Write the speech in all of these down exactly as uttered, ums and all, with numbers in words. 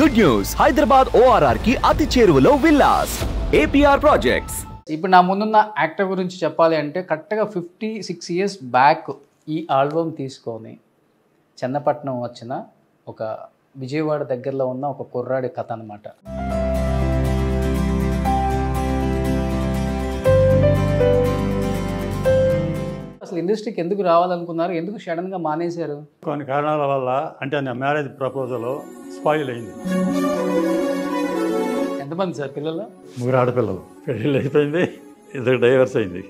Good news, Hyderabad O R R ki ati cheruvulo villas, A P R projects. Ipu na mundunna actor gurinchi cheppali ante correctly fifty-six years back ee album teeskoni Channapatnam vachina oka Vijayawada daggarlo unna oka kurradi katha anamata. Industry ఎందుకు రావాలనుకున్నారు ఎందుకు sudden గా మానేశారు కొన్ని కారణాల వల్ల అంటే నా marriage proposal spoil అయింది ఎంతమంది సార్ పిల్లలు ముగ్గురు ఆడ పిల్లలు పెళ్లి అయిపోయింది ఇద్దరు డైవర్స్ అయింది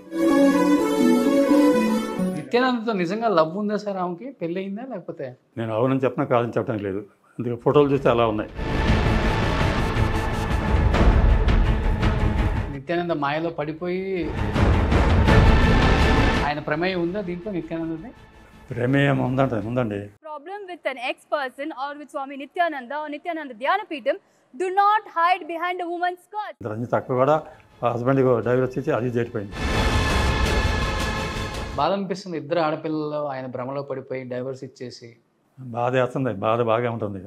నిత్యానందతో నిజంగా లవ్ ఉందా సార్ ఆమెకి పెళ్లి అయిందా లేకపోతే నేను అవునని చెప్పినా కాదని చెప్పడం లేదు అందుకే ఫోటోలు చూస్తే అలా ఉన్నాయి నిత్యానంద మాయలో పడిపోయి Problem with an ex-person or with Swami Nityananda or Nityananda Dhyanapeetham do not hide behind a woman's skirt. Ranjitha Akkavada, husband ko divorce ichi adi date poyindi. Baadam pisindi iddaru aadapillalu ayana bramalo padipoyi divorce ichesi. Baade astundi, baade baaga untundi.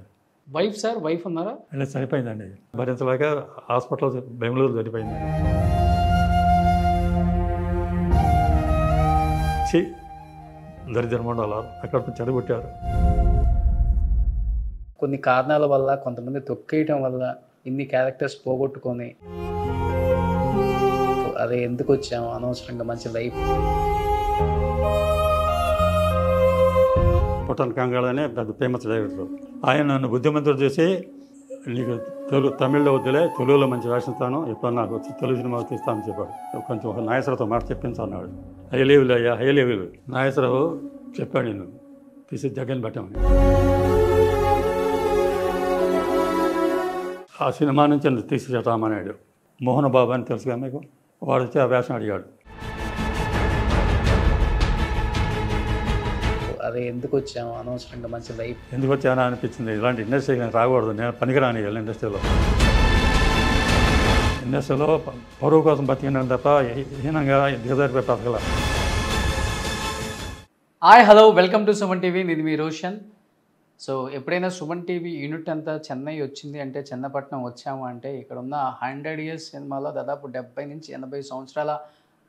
Wife sir, wife unnara? Ella saripoyindandi. Bharinchalaga hospital lo Bengaluru saripoyindi. దరిద్రమండ అలా అక్కడ చెడగొట్టారు కొన్ని కారణాల వల్ల కొంతమంది తొక్కేయటం వల్ల ఇన్ని characters పోగొట్టుకొని అదే ఎందుకు వచ్చాము అనవసరంగా మంచి లైఫ్ పొటన్ కంగాళనే పెద్ద ఫేమస్ డైరెక్టర్ ఆయన నన్ను బుద్ధిమంతుడు చేసి నీకు తెలుగు తమిళ్లో వద్దులే తెలుగులో మంచి రాసిస్తాను ఇప్పుడు నాకు వచ్చి తెలుగు సినిమా తీస్తాను చెప్పాడు కొంచెం ఒక నాగేశ్వరతో మాట చెప్పించు అన్నాడు హై లెవెల్ అయ్యా హై లెవెల్ నాగేశ్వరరావు చెప్పాడు నేను తీసి జగన్ పెట్టామని ఆ సినిమా నుంచి నన్ను తీసిచేటామన్నాడు మోహన్ బాబు అని తెలుసుగా మీకు వాడు వచ్చి ఆ వేషం అడిగాడు అదే ఎందుకు వచ్చాము అనవసరంగా మంచి లైఫ్ ఎందుకు వచ్చానా అనిపించింది ఇలాంటి ఇండస్ట్రీ నేను రాకూడదు నేను పనికిరాని వెళ్ళి ఇండస్ట్రీలో ఇండస్ట్రీలో పరువు కోసం బతికినాను తప్ప హీనంగా దిగజారిపోయి బతకల hi hello welcome to Suman TV ఇది మీ రోషన్ సో ఎప్పుడైనా సుమన్ టీవీ యూనిట్ అంతా చెన్నై వచ్చింది అంటే చెన్నపట్నం వచ్చాము అంటే ఇక్కడ ఉన్న హండ్రెడ్ ఇయర్స్ సినిమాలో దాదాపు డెబ్బై నుంచి ఎనభై సంవత్సరాల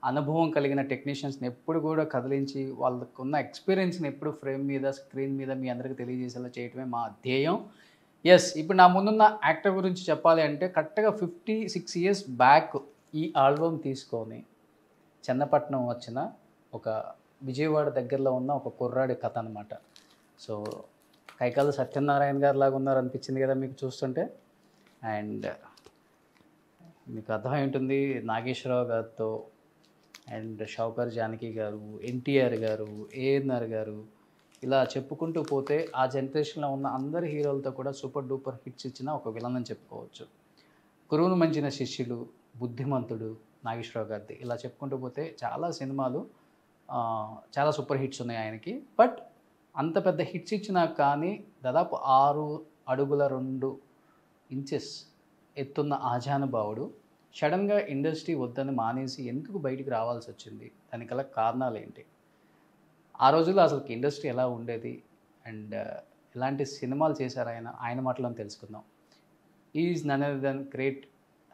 అనుభవం కలిగిన టెక్నీషియన్స్ని ఎప్పుడు కూడా కదిలించి వాళ్ళకున్న ఎక్స్పీరియన్స్ని ఎప్పుడు ఫ్రేమ్ మీద స్క్రీన్ మీద మీ అందరికీ తెలియజేసేలా చేయటమే మా ధ్యేయం ఎస్ ఇప్పుడు నా ముందున్న యాక్టర్ గురించి చెప్పాలి అంటే కరెక్ట్గా ఫిఫ్టీ సిక్స్ ఇయర్స్ బ్యాక్ ఈ ఆల్బమ్ తీసుకొని చెన్నపట్నం వచ్చిన ఒక విజయవాడ దగ్గరలో ఉన్న ఒక కుర్రాడి కథ అనమాట సో కైకాల సత్యనారాయణ గారు లాగా ఉన్నారనిపించింది కదా మీకు చూస్తుంటే అండ్ మీకు అర్థమై ఉంటుంది నాగేశ్వరరావు గారితో అండ్ షౌకర్ జానకి గారు ఎన్టీఆర్ గారు ఏఎన్ఆర్ గారు ఇలా చెప్పుకుంటూ పోతే ఆ జనరేషన్లో ఉన్న అందరి హీరోలతో కూడా సూపర్ డూపర్ హిట్స్ ఇచ్చిన ఒక విలన్ అని చెప్పుకోవచ్చు గురువును మంచిన శిష్యులు బుద్ధిమంతుడు నాగేశ్వరరావు గారిది ఇలా చెప్పుకుంటూ పోతే చాలా సినిమాలు చాలా సూపర్ హిట్స్ ఉన్నాయి ఆయనకి బట్ అంత పెద్ద హిట్స్ ఇచ్చినా కానీ దాదాపు ఆరు అడుగుల రెండు ఇంచెస్ ఎత్తున్న ఆజానుభావుడు సడన్గా ఇండస్ట్రీ వద్దని మానేసి ఎందుకు బయటికి రావాల్సి వచ్చింది దానికి గల కారణాలు ఏంటి ఆ రోజుల్లో అసలు ఇండస్ట్రీ ఎలా ఉండేది అండ్ ఎలాంటి సినిమాలు చేశారు ఆయన ఆయన మాటలను తెలుసుకుందాం is none other than great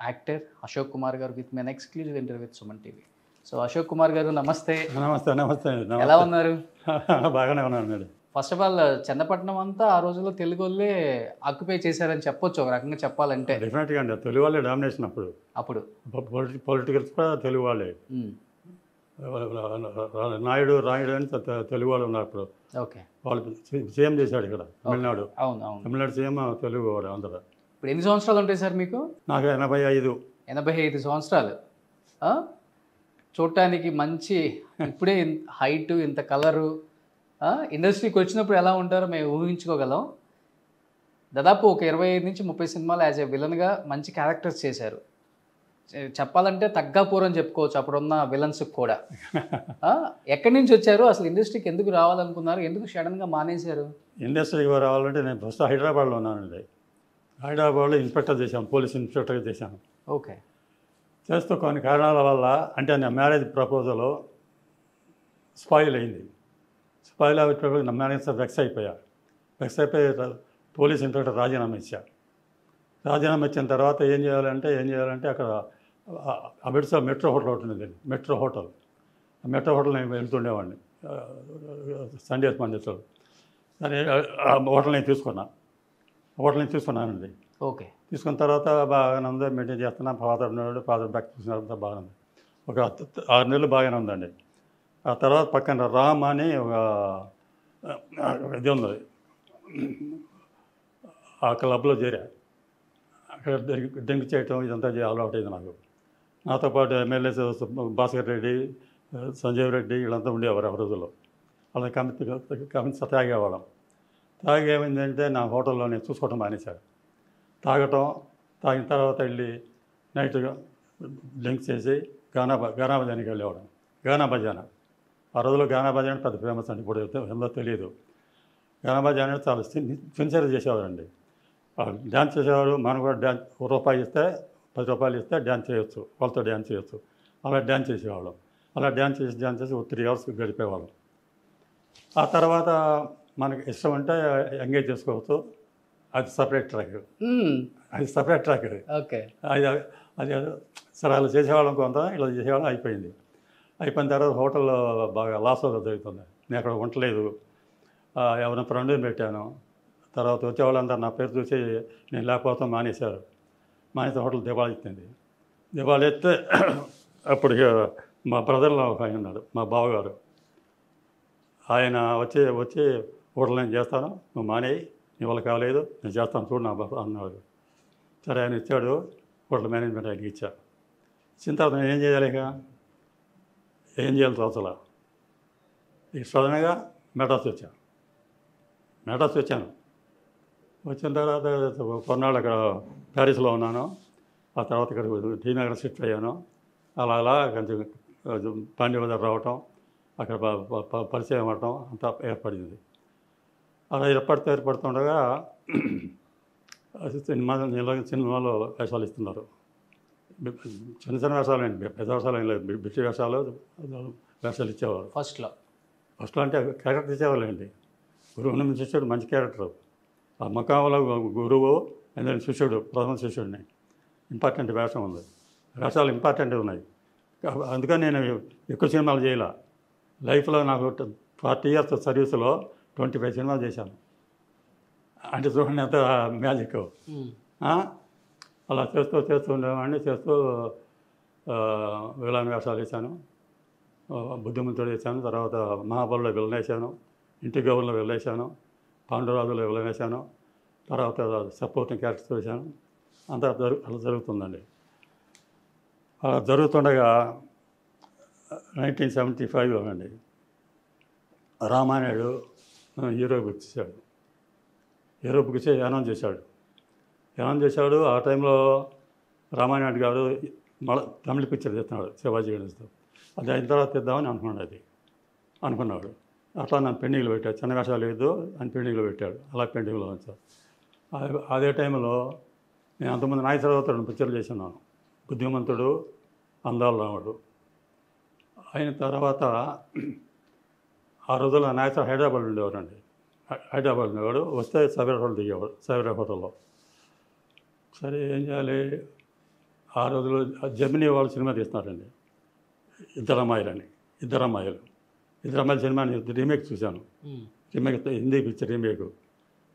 actor Ashok Kumar garu with men exclusive interview with Suman TV so Ashok Kumar garu నమస్తే నమస్తే నమస్తే ఎలా ఉన్నారు బాగానే ఉన్నారు ఫస్ట్ ఆఫ్ ఆల్ చెన్నపట్నం అంతా ఆ రోజుల్లో తెలుగు వాళ్ళే ఆక్యుపై చేశారని చెప్పొచ్చు ఒక రకంగా చెప్పాలంటే డెఫినెట్గా అండి తెలుగు వాళ్ళే డామినేషన్ అప్పుడు అప్పుడు పొలిటికల్స్ కూడా తెలుగు వాళ్ళే నాయుడు రాయుడు అని తెలుగు వాళ్ళు ఉన్నారు అప్పుడు ఓకే వాళ్ళు సీఎం చేశాడు ఇక్కడ తమిళనాడు అవును అవును తమిళనాడు సీఎం తెలుగు వాడు అందరూ ఇప్పుడు ఎన్ని సంవత్సరాలు ఉంటాయి సార్ మీకు నాకు ఎనభై ఐదు ఎనభై ఐదు సంవత్సరాలు చూడటానికి మంచి ఇప్పుడే హైటు ఇంత కలరు ఇండస్ట్రీకి వచ్చినప్పుడు ఎలా ఉంటారో మేము ఊహించుకోగలం దాదాపు ఒక ఇరవై ఐదు నుంచి ముప్పై సినిమాలు యాజ్ ఏ విలన్గా మంచి క్యారెక్టర్స్ చేశారు చెప్పాలంటే తగ్గపూరం చెప్పుకోవచ్చు అప్పుడున్న విలన్స్కి కూడా ఎక్కడి నుంచి వచ్చారు అసలు ఇండస్ట్రీకి ఎందుకు రావాలనుకున్నారు ఎందుకు సడన్గా మానేశారు ఇండస్ట్రీకి రావాలంటే నేను ఫస్ట్ హైదరాబాద్లో ఉన్నానండి హైదరాబాద్లో ఇన్స్పెక్టర్ చేశాను పోలీస్ ఇన్స్పెక్టర్గా చేశాను ఓకే చేస్తూ కొన్ని కారణాల వల్ల అంటే నా మ్యారేజ్ ప్రపోజల్ స్పాయిల్ అయింది స్పాయిల్ అయిపోయి నా మేనేజర్ వెక్స్ అయిపోయా వెక్స్ అయిపోయి పోలీస్ ఇన్స్పెక్టర్ రాజీనామా ఇచ్చా రాజీనామా ఇచ్చిన తర్వాత ఏం చేయాలంటే ఏం చేయాలంటే అక్కడ అబిడ్సా మెట్రో హోటల్ ఉంటుంది, మెట్రో హోటల్ మెట్రో హోటల్ నేను వెళ్తుండేవాడిని సండేస్ మండేస్లో. సరే ఆ హోటల్ నేను తీసుకున్నా, హోటల్ నేను తీసుకున్నానండి. ఓకే, తీసుకున్న తర్వాత బాగానే ఉంది, మెయింటైన్ చేస్తున్నాను. ఫాదర్ ఉన్నాడు, ఫాదర్ బ్యాక్ తీసుకున్న బాగానే ఒక ఆరు నెలలు బాగానే ఉందండి. ఆ తర్వాత పక్కన రామ్ అని ఒక ఇది ఉంది, ఆ క్లబ్లో చేరా. అక్కడ డ్రింక్ చేయటం ఇదంతా అలవాటు అయింది నాకు. నాతో పాటు ఎమ్మెల్యే భాస్కర్ రెడ్డి, సంజయ్ రెడ్డి వీళ్ళంతా ఉండేవారు ఆ రోజుల్లో. వాళ్ళ కమిటీ కమిటీ తాగేవాళ్ళం. తాగేమైందంటే నా హోటల్లో నేను చూసుకోవటం మానేశాను. తాగటం తాగిన తర్వాత వెళ్ళి నైట్ డ్రింక్ చేసి గానా గానా భజానికి వెళ్ళేవాడు. గానా భజాన ఆ రోజుల్లో గానా భజాన పెద్ద ఫేమస్ అండి, ఇప్పుడు ఎంతో తెలియదు. గానా భజాన చాలా సిన్సియర్ చేసేవారండి. డ్యాన్స్ చేసేవారు, మనం కూడా డ్యాన్స్ రూపాయి ఇస్తే పది రూపాయలు ఇస్తే డ్యాన్స్ చేయొచ్చు, వాళ్ళతో డ్యాన్స్ చేయొచ్చు. అలా డ్యాన్స్ చేసేవాళ్ళం. అలా డ్యాన్స్ చేసి డ్యాన్స్ చేసి ఒక త్రీ అవర్స్ గడిపేవాళ్ళం. ఆ తర్వాత మనకి ఇష్టం అంటే ఎంగేజ్ చేసుకోవచ్చు, అది సపరేట్ ట్రాక్, అది సపరేట్ ట్రాక్. ఓకే, అది అది సరే అలా చేసేవాళ్ళం కొంత, ఇలా చేసేవాళ్ళం. అయిపోయింది. అయిపోయిన తర్వాత హోటల్లో బాగా లాస్ అవుతుంది జరుగుతుంది. నేను అక్కడ ఉండలేదు, ఎవరిని ఫ్రెండ్ని పెట్టాను. తర్వాత వచ్చేవాళ్ళందరూ నా పేరు చూసి నేను లేకపోతే మానేశారు. మానేసి హోటల్ దివాళీ ఎత్తింది. దివాళీ ఎత్తే అప్పుడు మా బ్రదర్లో ఒక ఆయన ఉన్నాడు, మా బావగారు. ఆయన వచ్చి వచ్చి హోటల్ నేను చేస్తాను, నువ్వు మానేయి, నీ వల్ల కాలేదు, నేను చేస్తాను చూడు నా బాబు అన్నాడు. సరే ఆయన ఇచ్చాడు, హోటల్ మేనేజ్మెంట్ ఆయనకి ఇచ్చా. ఇచ్చిన తర్వాత నేను ఏం చేయాలి, ఇక ఏం చేయాలి తోచలా. ఇక సడన్గా మెడ్రాస్ వచ్చాను. మెడ్రాస్ వచ్చాను వచ్చిన తర్వాత కొన్నాళ్ళు అక్కడ ప్యారిస్లో ఉన్నాను. ఆ తర్వాత ఇక్కడ టీనగర్ షిఫ్ట్ అయ్యాను. అలా అలా కొంచెం పాండ్య బజార్ రావటం, అక్కడ పరిచయం అవ్వటం అంతా ఏర్పడింది. అలా ఏర్పడితే ఏర్పడుతుండగా సినిమా సినిమాలో వేషాలు ఇస్తున్నారు, చిన్న చిన్న వేషాలు అండి, పెద్ద వేషాలు ఏం లేదు, బిట్టి వేషాలు వేషాలు ఇచ్చేవారు. ఫస్ట్లో ఫస్ట్లో అంటే క్యారెక్టర్ ఇచ్చేవాళ్ళు అండి. గురువుని నుంచి శిష్యుడు మంచి క్యారెక్టర్, ఆ మకాంలో గురువు అండ్ శిష్యుడు, ప్రధాన శిష్యుడిని ఇంపార్టెంట్ వేషం ఉంది, వేషాలు ఇంపార్టెంట్ ఉన్నాయి. అందుకని నేను ఎక్కువ సినిమాలు చేయాల. లైఫ్లో నాకు ఫార్టీ ఇయర్స్ సర్వీస్లో ట్వంటీ ఫైవ్ సినిమాలు చేశాను అంటే చూడండి అంత మ్యాజిక్. అలా చేస్తూ చేస్తూ ఉండేవాడిని, చేస్తూ విలన్ వేషాలు వేసాను, బుద్ధిమంతుడు వేసాను, తర్వాత మహాబలిలో విలన్ వేసాను, ఇంటి గౌర్లో విలన్ వేసాను, పాండురాజులో విలన్ వేసాను, తర్వాత సపోర్టింగ్ క్యారెక్టర్స్ వేసాను. అంతా జరు అలా జరుగుతుందండి. అలా జరుగుతుండగా నైన్టీన్ సెవెంటీ ఫైవ్లో అండి రామానాయుడు హీరో బుక్ చేశాడు. హీరో బుక్ చేసి అనౌన్స్ చేశాడు. అనౌన్స్ చేశాడు ఆ టైంలో రామానాయుడు గారు మళ్ళీ తమిళ పిక్చర్ తీస్తున్నాడు శివాజీ గణేష్తో. అది అయిన తర్వాత తీద్దామని అనుకున్నాడు, అది అనుకున్నాడు. అట్లా నన్ను పెండింగ్లో పెట్టాడు, చిన్న వేషాలు లేదు అని పెండింగ్లో పెట్టాడు. అలా పెండింగ్లో వచ్చాడు. అదే టైంలో నేను అంతమంది నాగేశ్వరరావుతో పిక్చర్లు చేస్తున్నాను, బుద్ధిమంతుడు, అందాల రాముడు. అయిన తర్వాత ఆ రోజుల్లో నాగేశ్వర హైదరాబాద్ ఉండేవారండి. హైదరాబాద్ ఉండేవాడు, వస్తే సవేరా హోటల్ దిగేవాడు. సవేరా హోటల్లో సరే ఏం చేయాలి, ఆ రోజుల్లో జమినీ వాళ్ళు సినిమా తీస్తున్నారండి, ఇద్దరమ్మాయిలని. ఇద్దరమ్మాయిలు ఇద్దరమ్మాయిల సినిమా నేను రీమేక్ చూశాను. Remake Hindi picture remake.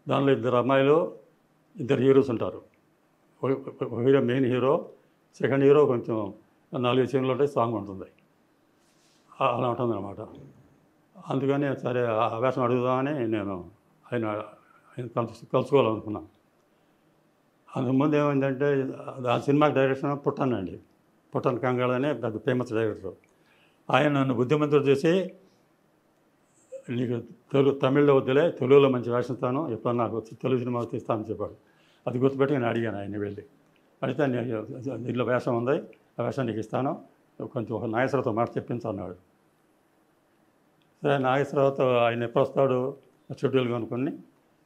దానిలో ఇద్దరు అమ్మాయిలు, ఇద్దరు హీరోస్ ఉంటారు. Hero main hero, second hero కొంచెం నాలుగు సీన్లు ఉంటే సాంగ్ ఉంటుంది, అలా ఉంటుంది అన్నమాట. అందుకని సరే ఆ వేషం అడుగుదామని నేను ఆయన ఆయన కలుసు కలుసుకోవాలనుకున్నాను. అంతకుముందు ఏమైందంటే ఆ సినిమాకి డైరెక్షన్ పుట్టనండి, పుట్టన్ కంగాళ్ అనే పెద్ద ఫేమస్ డైరెక్టర్. ఆయన నన్ను బుద్ధిమంతుడు చేసి నీకు తెలుగు తమిళ్లో వద్దులే, తెలుగులో మంచి వేషం ఇస్తాను, ఎప్పుడు నాకు వచ్చి తెలుగు సినిమా తీస్తానని చెప్పాడు. అది గుర్తుపెట్టి నేను అడిగాను ఆయన వెళ్ళి. అడిగితే నేను దీంట్లో వేషం ఉంది, ఆ వేషం నీకు ఇస్తాను, కొంచెం ఒక నాగేశ్వరరావుతో మాట చెప్పించు అన్నాడు. సరే నాగేశ్వరరావుతో ఆయన ఎప్పుడు వస్తాడు షెడ్యూల్ కనుక్కొని,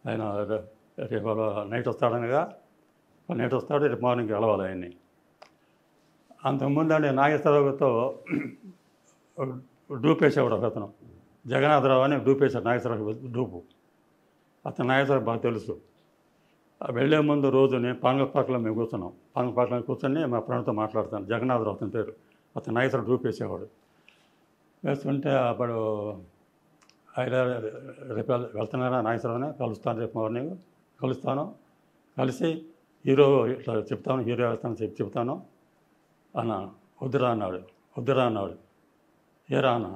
ఆయన రేపు నైట్ వస్తాడనగా నైట్ వస్తాడు, రేపు మార్నింగ్ కలవాలి ఆయన్ని. అంతకుముందు అండి నాగేశ్వరరావుతో డూప్ వేసేవాడు ఒక అతను, జగన్నాథరావు అని డూప్ వేశాడు. నాగేశ్వరరావు డూపు అతను నాగేశ్వరరావు బాగా తెలుసు. వెళ్ళే ముందు రోజునే పాంగపాకలో మేము కూర్చున్నాం. పాంగపాకలో కూర్చొని మా ఫ్రెండ్తో మాట్లాడుతాను, జగన్నాథరావు అతని పేరు, అతను నైసర్ గ్రూప్ వేసేవాడు. వేస్తుంటే అప్పుడు ఆయన రేపు వెళ్తున్నారా నాగేశ్వరరావునే కలుస్తాను, రేపు మార్నింగ్ కలుస్తాను, కలిసి హీరో ఇట్లా చెప్తాను, హీరో వేస్తాను చెప్పి చెప్తాను అన్నాను. వద్దురా అన్నాడు, వద్దురా అన్నాడు. ఏరా అన్న,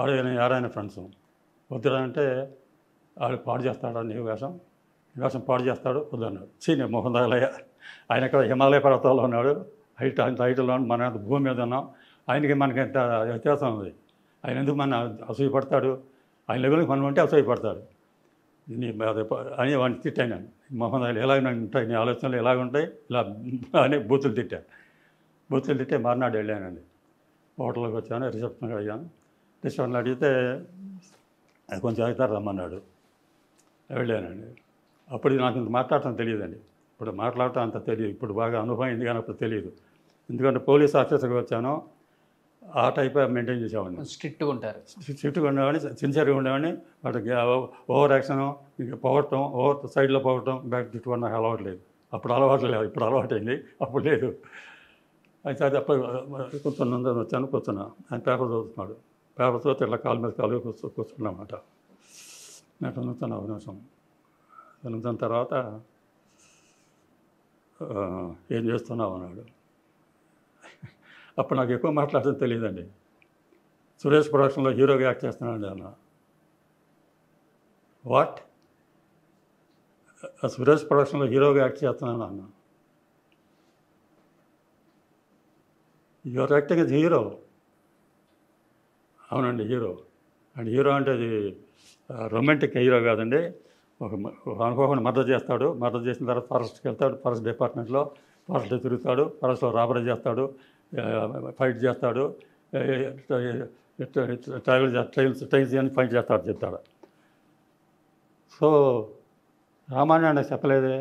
ఆడ ఎవరైనా ఫ్రెండ్స్ వద్దురా అంటే ఆడు పాడు చేస్తాడు, నీ వేషం నీ వేషం పాడు చేస్తాడు వద్దన్నాడు. సీనియర్ మోహన్ దాలయ్య, ఆయన ఇక్కడ హిమాలయ పర్వతాల్లో ఉన్నాడు, హైట్ అంత హైట్లో మన భూమి మీద ఉన్నాం, ఆయనకి మనకి ఎంత వ్యత్యాసం ఉంది, ఆయన ఎందుకు మన అసూయపడతాడు, ఆయన లెవెల్కి మనం అంటే అసూయపడతాడు అని వాడిని తిట్టాను. నేను మోహన్ దాలు ఎలాగ ఉంటాయి, నీ ఆలోచనలు ఎలాగ ఉంటాయి ఇలా అని బూతులు తిట్టాను. బూతులు తిట్టే మర్నాడు వెళ్ళానండి, హోటల్కి వచ్చాను, రిసెప్షన్కి అడిగాను. రిసెప్షన్లో అడిగితే కొంచెం అవుతారు రమ్మన్నాడు, వెళ్ళానండి. అప్పుడు నాకు ఇంత మాట్లాడటం తెలియదండి, ఇప్పుడు మాట్లాడటం అంత తెలియదు, ఇప్పుడు బాగా అనుభవం అయింది కానీ అప్పుడు తెలియదు. ఎందుకంటే పోలీస్ ఆఫీసర్కి వచ్చాను, ఆ టైప్ మెయింటైన్ చేసేవాడిని, స్ట్రిక్ట్గా ఉంటారు, స్ట్రిక్ట్గా ఉండేవాడిని, సిన్సియర్గా ఉండేవాడిని. వాటికి ఓవర్ యాక్షన్, ఇంకా పోవటం, ఓవర్ సైడ్లో పోవటం, బ్యాక్ తిట్టుకోవడం నాకు అలవాటు లేదు, అప్పుడు అలవాటు లేదు, ఇప్పుడు అలవాటు అయింది, అప్పుడు లేదు. అయితే అది అప్పుడు కూర్చున్న వచ్చాను, కూర్చున్నా, ఆయన పేపర్ చదువుతున్నాడు, పేపర్ చదివితే ఇట్లా కాలు మీద కాలు కూర్చో కూర్చున్నమాట నేను నిమిషం ఒక నిమిషం నిమిషం తర్వాత ఏం చేస్తున్నావు అన్నాడు. అప్పుడు నాకు ఎక్కువ మాట్లాడడం తెలియదండి. సురేష్ ప్రొడక్షన్లో హీరోగా యాక్ట్ చేస్తున్నాడు అన్న. వాట్, సురేష్ ప్రొడక్షన్లో హీరోగా యాక్ట్ చేస్తున్నాను అన్న. Your acting is hero. అవునండి హీరో. అండ్ హీరో అంటే అది రొమాంటిక్ హీరో కాదండి, ఒక అనుకోకుండా మర్డర్ చేస్తాడు, మర్డర్ చేసిన తర్వాత ఫారెస్ట్కి వెళ్తాడు, ఫారెస్ట్ డిపార్ట్మెంట్లో ఫారెస్ట్లో తిరుగుతాడు, ఫారెస్ట్లో రాబరీ చేస్తాడు, ఫైట్ చేస్తాడు, ట్రావెల్ ట్రైన్స్ ట్రైన్స్ అని ఫైట్ చేస్తాడు చెప్తాడు. సో రామానాయుడు చెప్పలేదే,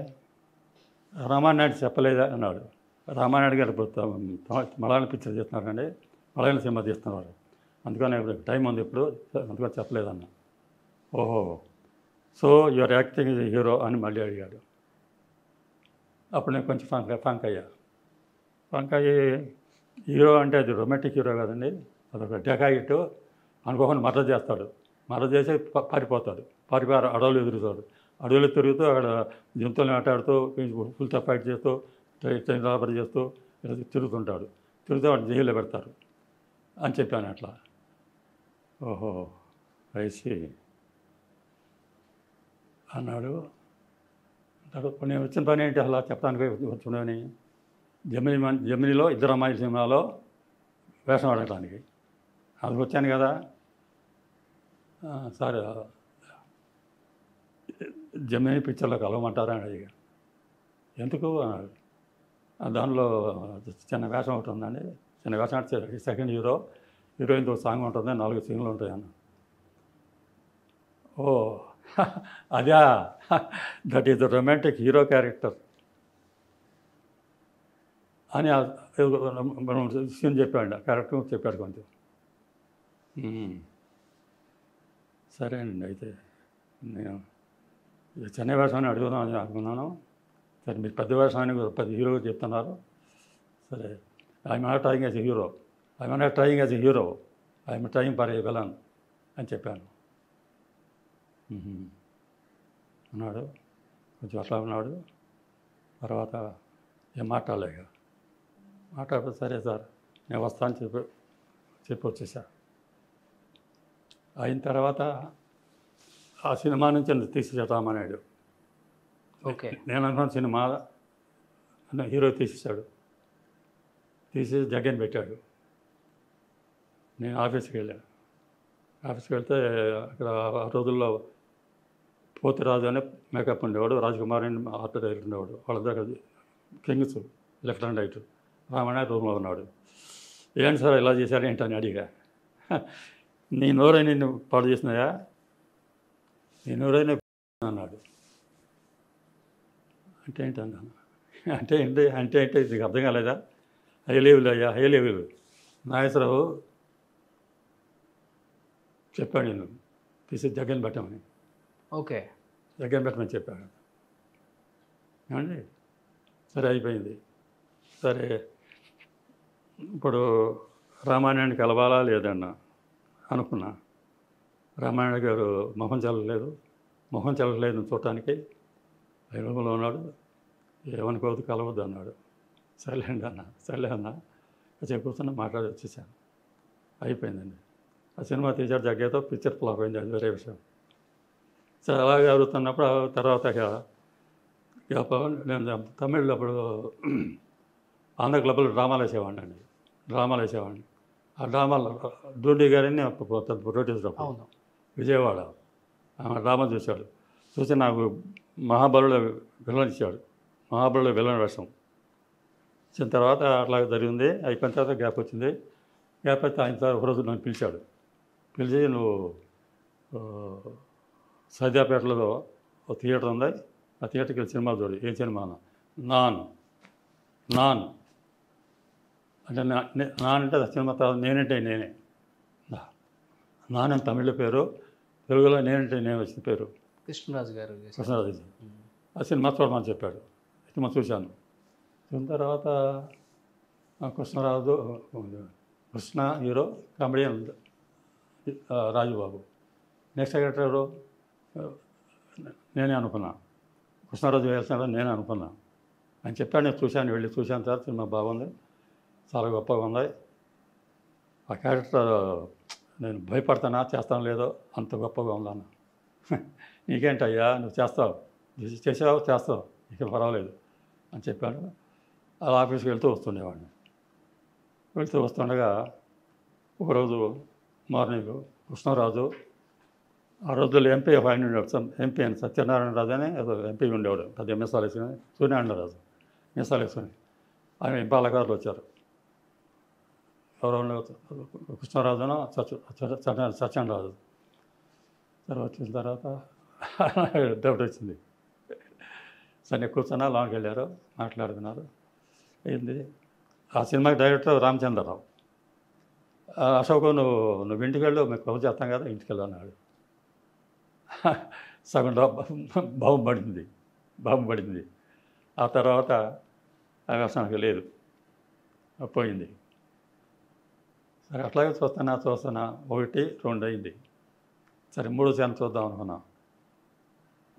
రామానాయుడు చెప్పలేదా అన్నాడు. రామానాయుడు గారు మలయాళం పిక్చర్ చేస్తున్నారండి, మలయాళం సినిమా తీస్తున్నారు, అందుకని ఇప్పుడు టైం ఉంది ఇప్పుడు, అందుకని చెప్పలేదన్న. ఓహో, so your acting is hero అని మళ్ళీ అడిగాడు. అప్పుడు నేను కొంచెం ఫంక్ ఫంక్ అయ్యా. ఫంక్ అయ్యి హీరో అంటే అది రొమాంటిక్ హీరో కదండి, అదొక డెకాయిట్, అనుకోకుండా మర్డర్ చేస్తాడు, మర్డర్ చేసి పారిపోతాడు, పారిపోయి అడవులు తిరుగుతాడు, అడవులు తిరుగుతూ అక్కడ జంతువులను ఆటాడుతూ ఫుల్తో ఫైట్ చేస్తూ ట్రైన్ రాబరీ చేస్తూ తిరుగుతుంటాడు, తిరుగుతూ వాడు జైల్లో పెడతారు అని చెప్పాను. అట్లా ఓహో ఐసి అన్నాడు. నేను వచ్చిన పని ఏంటి అలా చెప్పడానికి వచ్చున్నాని, జమిని జమినిలో ఇద్దరు అమ్మాయిల సినిమాలో వేషం ఆడటానికి అది వచ్చాను కదా. సరే జమిని పిక్చర్లో కలవమంటారా అని అడిగాను. ఎందుకు అన్నాడు. దానిలో చిన్న వేషం ఒకటి ఉందండి, చిన్న వేషం అంటే సెకండ్ హీరో హీరోయిన్తో సాంగ్ ఉంటుంది, నాలుగు సీన్లు ఉంటాయి అన్న. ఓ అదా, that is the romantic hero character అని మనం సీన్ చెప్పాడు, క్యారెక్టర్ చెప్పాడు కొంచెం. సరే అండి, అయితే నేను చిన్న వేషాన్ని అడుగుదామని అనుకున్నాను, సరే మీరు పెద్ద వేషానికి పెద్ద హీరోగా చెప్తున్నారు, సరే I'm not trying as a hero, I'm not trying as a hero, I'm trying for a villain అని చెప్పాను అన్నాడు. కొంచెం అట్లా ఉన్నాడు. తర్వాత ఏం మాట్లాడలేక మాట్లాడితే సరే సార్ నేను వస్తాను చెప్పి చెప్పి వచ్చేసా. అయిన తర్వాత ఆ సినిమా నుంచి నేను తీసేసామన్నాడు. ఓకే, నేను అనుకున్న సినిమా హీరో తీసేసాడు, తీసేసి జగన్ పెట్టాడు. నేను ఆఫీస్కి వెళ్ళాను. ఆఫీస్కి వెళ్తే అక్కడ ఆ రోజుల్లో పోతిరాజు అనే మేకప్ ఉండేవాడు, రాజ్కుమార్ అని ఆర్ట్ డైరెక్టర్ ఉండేవాడు, వాళ్ళందరూ kings left and right. Ramayana రూమ్లో ఉన్నాడు. ఏంటి సార్ ఇలా చేశారు ఏంటని అడిగా. నీ నోరై నేను పాడు చేసినాయా, నీ నోరైనా అన్నాడు. అంటే ఏంటి అన్నాను. అంటే ఏంటి అంటే ఏంటి నీకు అర్థం కాలేదా. హైలేవులు అయ్యా, హైలేవులు నాగేశ్వరరావు చెప్పాడు నేను తీసి జగన్ పెట్టమని. ఓకే జగన్ పెట్టమని చెప్పాడు. ఏమండి సరే అయిపోయింది. సరే ఇప్పుడు రామాయణానికి కలవాలా లేదన్న అనుకున్నా. రామాయణ గారు మొహం చల్లలేదు, మొహం చల్లలేదు చూడటానికి ఐరోపంలో ఉన్నాడు, ఏమనుకోవద్దు కలవద్దు అన్నాడు. సర్లేండి అన్న, సర్లే అన్న చెప్పొస్తున్నా మాట్లాడి వచ్చేసాను. అయిపోయిందండి ఆ సినిమా తీశారు జగ్గేతో, పిక్చర్ ఫ్లాప్ అయింది, అది వేరే విషయం. సరే అలా జరుగుతున్నప్పుడు తర్వాత నేను తమిళ్లో అప్పుడు ఆంధ్ర క్లబ్లో డ్రామాలు వేసేవాడిని అండి డ్రామాలు వేసేవాడిని ఆ డ్రామాలో డూడి గారిని ప్రొడ్యూసర్ అవును విజయవాడ ఆమె డ్రామా చూశాడు. చూసి నాకు మహాబలులో విలన్ ఇచ్చాడు, మహాబలులో విలన్ వేషం ఇచ్చిన తర్వాత అట్లా జరిగింది. అయిపోయిన తర్వాత గ్యాప్ వచ్చింది. గ్యాప్ అయితే ఆయన తర్వాత ఒకరోజు నన్ను పిలిచాడు. పిలిచి నువ్వు సైదాపేటలో ఒక థియేటర్ ఉంది, ఆ థియేటర్కి వెళ్ళి సినిమా చూడు. ఏ సినిమా? నాన్ నాన్ అంటే నాన్ అంటే ఆ సినిమా తర్వాత నేనంటే నేనే, నాన్ అని తమిళ పేరు, తెలుగులో నేనంటే నేను వచ్చిన పేరు, కృష్ణరాజు గారు కృష్ణరాజు గారు ఆ సినిమా చూడమని చెప్పాడు. సినిమా చూశాను. చూసిన తర్వాత Krishnaraju Krishna hero, comedian Rajubabu, next secretary నేనే అనుకున్నా, కృష్ణరాజు వేసిన నేనే అనుకున్నా అని చెప్పాడు. నేను చూశాను, వెళ్ళి చూశాను. తర్వాత సినిమా బాగుంది, చాలా గొప్పగా ఉంది. ఆ క్యారెక్టర్ నేను భయపడతానా చేస్తాను లేదో అంత గొప్పగా ఉందన్న. నీకేంటయ్యా నువ్వు చేస్తావు, చేసావు చేస్తావు, నీకు పర్వాలేదు అని చెప్పాడు. అలా ఆఫీస్కి వెళ్తూ వస్తుండేవాడిని. వెళ్తూ వస్తుండగా ఒకరోజు మార్నింగ్ కృష్ణరాజు ఆ రోజుల్లో ఎంపీ ఆయన ఉండేవాడు, ఎంపీ అని సత్యనారాయణ రాజు అని ఏదో ఎంపీ ఉండేవాడు, పెద్ద మీసాలు వేసుకుని సూర్యనారాయణరాజు మీసాలు వేసుకుని ఆయన ఎంపీ అలకారులు వచ్చారు. ఎవరో కృష్ణరాజును సత్యనారాయణ సత్యనారాయణరాజు. తర్వాత వచ్చిన తర్వాత డౌట్ వచ్చింది. సరే కూర్చున్నా, లోనికి వెళ్ళారు, మాట్లాడుతున్నారు. అయింది ఆ సినిమాకి డైరెక్టర్ రామచంద్రరావు. అశోక్ నువ్వు నువ్వు ఇంటికి వెళ్ళు, మీకు కబుర్ చేస్తాం కదా, ఇంటికి వెళ్ళు అన్నాడు. సగం బాబు పడింది బాబు పడింది ఆ తర్వాత అవకాశానికి లేదు, పోయింది. సరే అట్లాగే చూస్తున్నా చూస్తున్నా ఒకటి రెండు అయింది. సరే మూడో ఛానల్ చూద్దాం అనుకున్నా.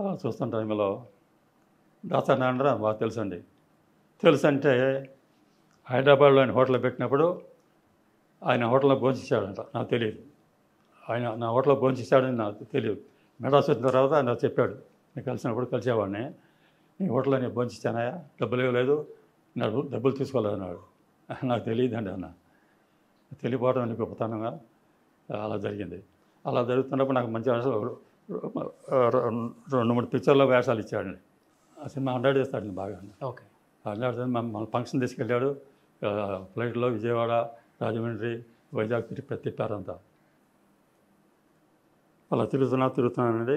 అలా చూస్తున్న టైంలో దాసనారాయణరావు బాగా తెలుసండి. తెలుసు అంటే హైదరాబాద్లో ఆయన హోటల్ పెట్టినప్పుడు ఆయన హోటల్లో భోంచేశాడంట, నాకు తెలియదు. ఆయన నా హోటల్లో భోంచేశాడని నాకు తెలియదు. మెడ్రాస్ వచ్చిన తర్వాత ఆయన చెప్పాడు, నేను కలిసినప్పుడు కలిసేవాడిని, నీ హోటల్లో నేను భోంచేశానయా, డబ్బులు ఇవ్వలేదు, నాకు డబ్బులు తీసుకోలేదన్నాడు. నాకు తెలియదండి అన్న, తెలియపోవడం అని గొప్పతనంగా అలా జరిగింది. అలా జరుగుతున్నప్పుడు నాకు మంచి వేషాలు రెండు మూడు పిక్చర్లో వేషాలు ఇచ్చాడండి. ఆ సినిమా హండ్రెడ్ చేస్తాడండి బాగా. ఓకే హండ్రెడ్ మన ఫంక్షన్ తీసుకెళ్ళాడు, ఫ్లైట్లో విజయవాడ, రాజమండ్రి, వైజాగ్ తిరిగి తిప్పారంతా. అలా తిరుగుతున్నా తిరుగుతున్నానండి.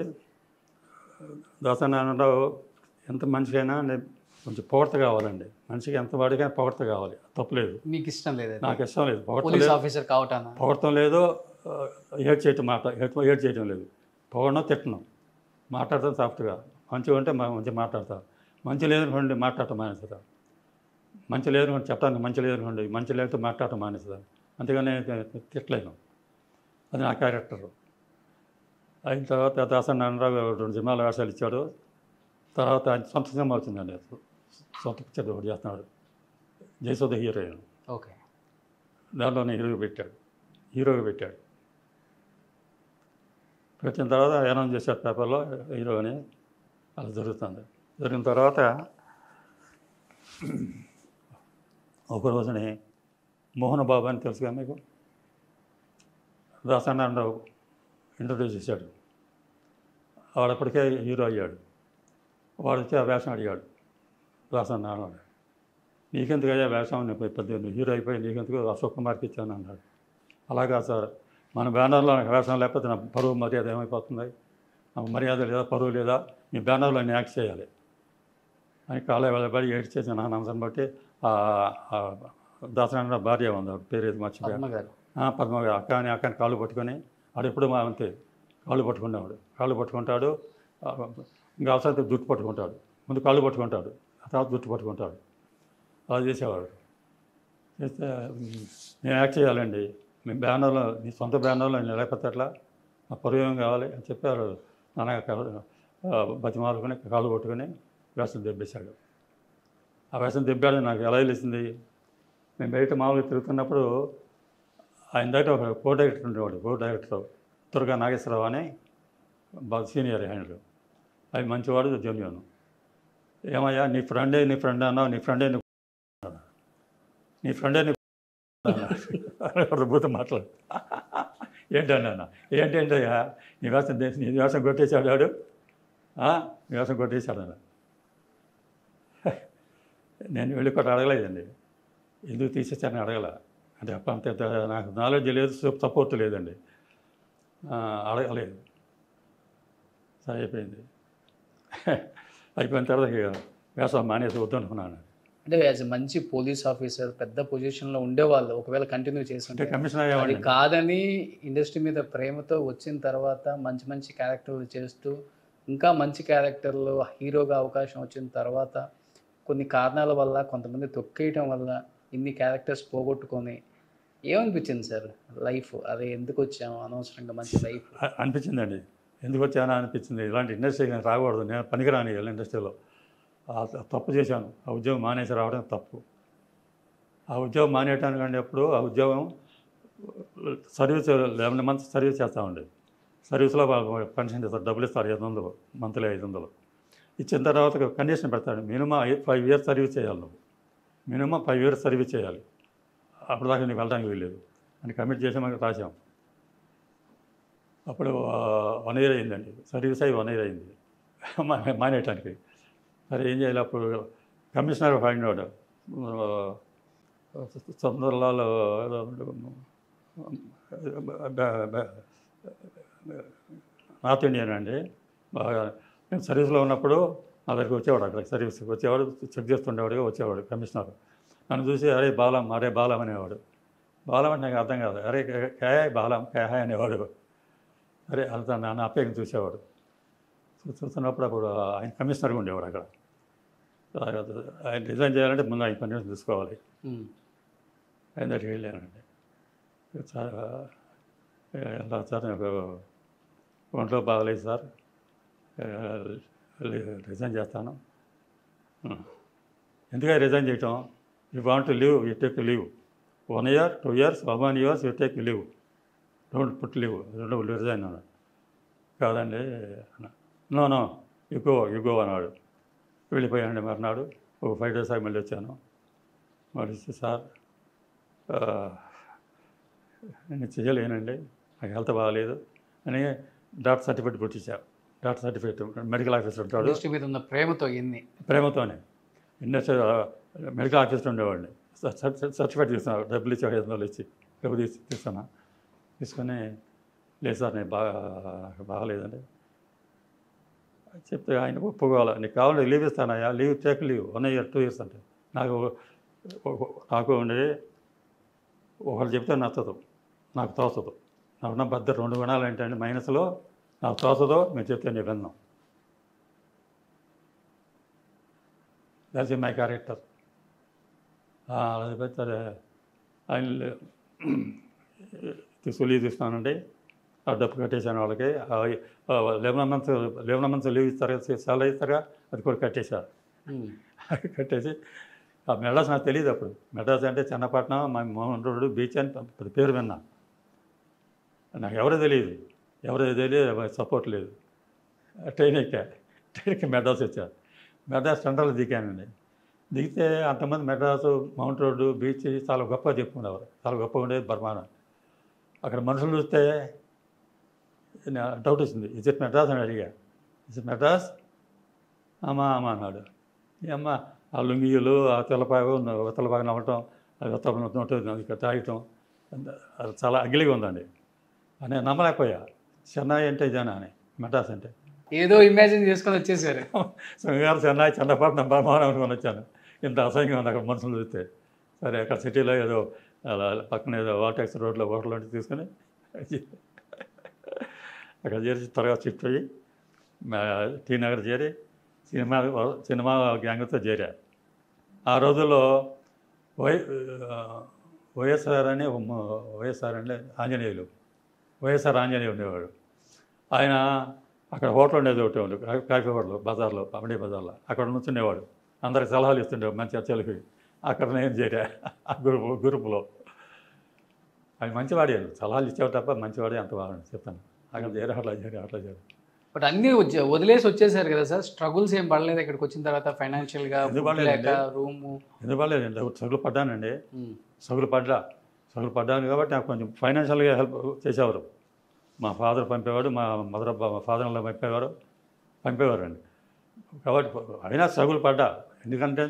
దాసనారాయణరావు ఎంత మనిషికైనా కొంచెం పొగడ్త కావాలండి, మనిషికి ఎంత వాడికైనా పొగడ్త కావాలి, తప్పలేదు. మీకు ఇష్టం లేదు? నాకు ఇష్టం లేదు. పోలీస్ ఆఫీసర్ కావటానా? పొగడటం లేదు, ఏడ్ చేయటం, మాట ఏడ్ చేయటం లేదు, పొగడను తిట్టను, మాట్లాడతాను సాఫ్ట్గా. మంచిగా ఉంటే మంచిగా మాట్లాడతారు, మంచి లేదనుకోండి మాట్లాడటం మానేస్తారు, మంచి లేదనుకోండి చెప్పడానికి మంచి లేదనుకోండి, మంచి లేకపోతే మాట్లాడటం మానేస్తారు. అంతేగాని తిట్టలేను, అది నా క్యారెక్టర్. అయిన తర్వాత దాసనారాయణరావు రెండు సినిమాల వేషాలు ఇచ్చాడు. తర్వాత ఆయన సొంత సినిమా వచ్చిందండి, సొంత పిక్చర్ ఒకటి చేస్తున్నాడు, జయసుధ హీరోయిన్. ఓకే దాంట్లోనే హీరోగా పెట్టాడు హీరోగా పెట్టాడు పెట్టిన తర్వాత అనౌన్స్ చేశాడు పేపర్లో హీరో అని. అలా జరుగుతుంది. జరిగిన తర్వాత ఒకరోజుని మోహన్ బాబు అని తెలుసుగా మీకు, దాసనారాయణరావు ఇంట్రడ్యూస్ చేశాడు. వాడప్పటికే హీరో అయ్యాడు. వాడు వచ్చి ఆ వేషం అడిగాడు దాసనారాయణ, నీకెందుకు అయ్యా వేషం, నేను పెద్ద హీరో అయిపోయి నీకెందుకు, అశోక్ కుమార్కి ఇచ్చాను అన్నాడు. అలాగా సార్, మన బ్యానర్లో నాకు వేషం లేకపోతే నా పరువు మర్యాద ఏమైపోతుంది, నాకు మర్యాద లేదా పరువు లేదా, మీ బ్యానర్లో నేను యాక్ట్ చేయాలి అని కాళ్ళ వెళ్ళబడి ఏడ్ చేసి నా అంశం బట్టి దాసనారాయణ భార్య ఉంది, పేరు ఏది మర్చిపోయారు, పద్మగారు. అక్క అని అక్కని కాళ్ళు పట్టుకొని వాడు ఎప్పుడు మా అంతే కాళ్ళు పట్టుకునేవాడు, కాళ్ళు పట్టుకుంటాడు, ఇంకా అవసరం జుట్టు పట్టుకుంటాడు, ముందు కళ్ళు పట్టుకుంటాడు, తర్వాత గుర్తు పట్టుకుంటాడు. అలా చేసేవాడు. చేస్తే నేను యాక్ట్ చేయాలండి, మీ బ్యానర్లో మీ సొంత బ్యానర్లో నేను లేకపోతే అట్లా నా పరువేం కావాలి అని చెప్పారు. నాన్న బతిమాలుకొని కాలు కొట్టుకొని వేషం దెబ్బేశాడు. ఆ వేషం దెబ్బాడని నాకు ఎలా తెలిసింది? మేము బయట మామూలుగా తిరుగుతున్నప్పుడు ఆయన దగ్గర ఒక కో డైరెక్టర్ ఉండేవాడు. కో డైరెక్టర్ దుర్గా నాగేశ్వరరావు అని సీనియర్ హ్యాండ్లు, అవి మంచివాడు జూనియర్ను. ఏమయ్యా నీ ఫ్రెండే నీ ఫ్రెండ్ అన్నావు, నీ ఫ్రెండే నీ నీ ఫ్రెండే నీ ప్రభుత్వం మాట్లాడు ఏంటన్నా ఏంటంటయ్యా నీ వేషం నీ వేషం కొట్టేశాడు వాడు, నీ వేషం కొట్టేశాడు అన్న. నేను వెళ్ళి కొట్ట అడగలేదండి, ఎందుకు తీసేసారని అడగల. అంటే అంత నాకు నాలెడ్జ్ లేదు, సపోర్ట్ లేదండి, అడగలేదు. సరే అయిపోయింది. అయిపోయిన తర్వాత వేషం మానేసి వద్దు అనుకున్నాను. అంటే యాజ్ ఎ మంచి పోలీస్ ఆఫీసర్ పెద్ద పొజిషన్లో ఉండేవాళ్ళు ఒకవేళ కంటిన్యూ చేస్తుంటే కమిషన్ అయ్యేవాళ్ళు కాదని ఇండస్ట్రీ మీద ప్రేమతో వచ్చిన తర్వాత మంచి మంచి క్యారెక్టర్లు చేస్తూ ఇంకా మంచి క్యారెక్టర్లు హీరోగా అవకాశం వచ్చిన తర్వాత కొన్ని కారణాల వల్ల కొంతమంది తొక్కేయటం వల్ల ఇన్ని క్యారెక్టర్స్ పోగొట్టుకొని ఏమనిపించింది సార్ లైఫ్? అదే ఎందుకు వచ్చాము అనవసరంగా మంచి లైఫ్ అనిపించిందండి. ఎందుకు వచ్చానో అనిపించింది. ఇలాంటి ఇండస్ట్రీ నేను రాకూడదు, నేను పనికిరాని ఇండస్ట్రీలో తప్పు చేశాను. ఆ ఉద్యోగం మానేసి రావడం తప్పు. ఆ ఉద్యోగం మానేయటానికి అంటే అప్పుడు ఆ ఉద్యోగం సర్వీస్ లెవెన్ మంత్స్ సర్వీస్ చేస్తూ ఉండేది. సర్వీస్లో పెన్షన్ చేస్తారు, డబ్బులు ఇస్తారు, ఐదు వందలు మంత్లీ ఐదు వందలు ఇచ్చిన తర్వాత కండిషన్ పెడతాడు, మినిమం ఫైవ్ ఇయర్స్ సర్వీస్ చేయాలి నువ్వు, మినిమం ఫైవ్ ఇయర్స్ సర్వీస్ చేయాలి, అప్పుడు దాకా నీకు వెళ్ళడానికి వీల్లేదు అని కమిట్ చేసి మనకు రాశాం. అప్పుడు వన్ ఇయర్ అయిందండి, సర్వీస్ అయ్యి వన్ ఇయర్ అయింది మానేయటానికి. సరే ఏం చేయాలి? అప్పుడు commissioner find out Chandralal north Indian అండి, బాగా నేను సర్వీస్లో ఉన్నప్పుడు నా దగ్గరికి వచ్చేవాడు, అక్కడ సర్వీస్కి వచ్చేవాడు, చెక్ చేస్తుండేవాడుగా వచ్చేవాడు కమిషనర్. నన్ను చూసి అరే బాలం అరే బాలం అనేవాడు. బాలం అంటే నాకు అర్థం కాదు, అరే క్యాయ్ బాలం క్యాయ్ అనేవాడు. అరే అంత నా అప్పేకి చూసేవాడు. చూస్తున్నప్పుడు అప్పుడు ఆయన కమిషనర్గా ఉండేవాడు అక్కడ. ఆయన రిజైన్ చేయాలంటే ముందు ఆయన పర్మిషన్ తీసుకోవాలి. ఆయన దగ్గరికి వెళ్ళానండి. సార్ ఎలా సార్ నాకు ఒంట్లో బాగలేదు సార్, రిజైన్ చేస్తాను. ఎందుకని రిజైన్ చేయటం? You want to leave, you take leave, one year two years one years you take leave, don't put leave, రెండు రిజైన్ అన్నాడు. కాదండి no no you go you go అన్నాడు. వెళ్ళిపోయానండి. మర్నాడు ఒక ఫైవ్ డేస్ ఆగి మళ్ళీ వచ్చాను. మళ్ళీ వస్తే సార్ నేను చేయలేనండి, నాకు హెల్త్ బాగాలేదు అని డాక్టర్ సర్టిఫికేట్ పుట్టించాను. డాక్టర్ సర్టిఫికేట్ మెడికల్ ఆఫీసర్ ఉంటాడు, ఇండస్ట్రీ మీద ఉన్న ప్రేమతో ఎన్ని ప్రేమతోనే ఇండస్ట్రీ మెడికల్ ఆఫీసర్ ఉండేవాడిని. సర్టిఫికేట్ తీసుకున్నాను, డబ్బులు ఇచ్చి ఐదు వందలు ఇచ్చి డబ్బు తీసి తీసుకున్నా. తీసుకొని లేదు సార్ నేను బాగా బాగలేదండి చెప్తే ఆయన ఒప్పుకోవాలి, నీకు కావాలంటే లీవ్ ఇస్తానయ్యా, leave take leave one year two years అంటే. నాకు నాకు ఉండేది ఒకళ్ళు చెప్తే నచ్చదు, నాకు తోచదు. నాకున్న బద్ద రెండు గుణాలు ఏంటంటే మైనస్లో నాకు తోచదో మీరు చెప్తే నేను విన్నాం, దట్స్ మై క్యారెక్టర్. అలా చెప్పేస్తారు. ఆయన తీసుకు లీవ్ తీసుకున్నానండి, ఆ డబ్బు కట్టేశాను వాళ్ళకి. Eleven months eleven months leave ఇస్తారు, సాలరీ ఇస్తారా, అది కూడా కట్టేశారు. కట్టేసి ఆ మెడ్రాస్ నాకు తెలియదు అప్పుడు. మెడ్రాస్ అంటే చిన్నపట్నం, మా మోహన్ రోడ్డు, బీచ్ అని ప్రతి పేరు విన్నా. నాకు ఎవరో తెలియదు, ఎవరో తెలియదు, సపోర్ట్ లేదు. ట్రైన్ ఎక్కా, ట్రైన్ ఎక్కి మెడ్రాస్ వచ్చారు. మెడ్రాస్ సెంట్రల్ దిగానండి. దిగితే అంతమంది మెడ్రాసు, మౌంట్ రోడ్డు, బీచ్ చాలా గొప్పగా చెప్పుకునేవారు, చాలా గొప్పగా ఉండేది బర్మానం. అక్కడ మనుషులు చూస్తే డౌట్ వచ్చింది, ఇజ్ ఇట్ మెడ్రాస్ అని అడిగా. Is it Madras? అమ్మా అమ్మా అన్నాడు. అమ్మ ఆ లుంగీలు, ఆ తెల్లపాగు, వెత్తలపాగు నవ్వటం, వెత్తలపాగు తాగటం అది చాలా అగ్లీగా ఉందండి అని నమ్మలేకపోయా. చెన్నై అంటే ఇదేనా అని, మెడ్రాస్ అంటే ఏదో ఇమాజిన్ చేసుకొని వచ్చేసారు. సంగారు చెన్నై చిన్నపాటు బహుమానం అనుకొని వచ్చాను. ఇంత అసహ్యంగా ఉంది అక్కడ మనుషులు చూస్తే. సరే అక్కడ సిటీలో ఏదో పక్కన ఏదో వాల్టాక్స్ రోడ్లో హోటల్ అంటే తీసుకొని అక్కడ చేరి త్వరగా షిఫ్ట్ అయ్యి టీ నగర్ చేరి సినిమా సినిమా గ్యాంగ్తో చేరా. ఆ రోజుల్లో వై వైఎస్ఆర్ అని వైఎస్ఆర్ అంటే ఆంజనేయులు, వైఎస్ఆర్ ఆంజనేయులు ఉండేవాడు. ఆయన అక్కడ హోటల్ ఉండేది ఒకటి ఉండే కాఫీ హోటల్ బజార్లో, అమడి బజార్లో అక్కడ నుంచుండేవాడు. అందరికి సలహాలు ఇస్తుండేవాడు మంచి చర్చలకి. అక్కడ నేను చేరా ఆ గ్రూపు గ్రూపులో. అవి మంచివాడే, సలహాలు ఇచ్చేవాడు తప్ప మంచివాడే అంత బాగుంది చెప్తాను. అక్కడ చేరా అట్లా చేరా అట్లా చేరా. బట్ అన్నీ వచ్చే వదిలేసి వచ్చేసారు కదా సార్, స్ట్రగుల్స్ ఏం పడలేదు ఇక్కడికి వచ్చిన తర్వాత ఫైనాన్షియల్గా? రూము ఎందుకు పడలేదండి, స్ట్రగుల్ పడ్డానండి, స్ట్రగుల్ పడ్డా స్ట్రగుల్ పడ్డాను కాబట్టి నాకు కొంచెం ఫైనాన్షియల్గా హెల్ప్ చేసేవారు. మా ఫాదర్ పంపేవాడు, మా మదర్ మా ఫాదర్ అలా పంపేవారు పంపేవారు అండి. కాబట్టి అయినా స్ట్రగుల్ పడ్డా, ఎందుకంటే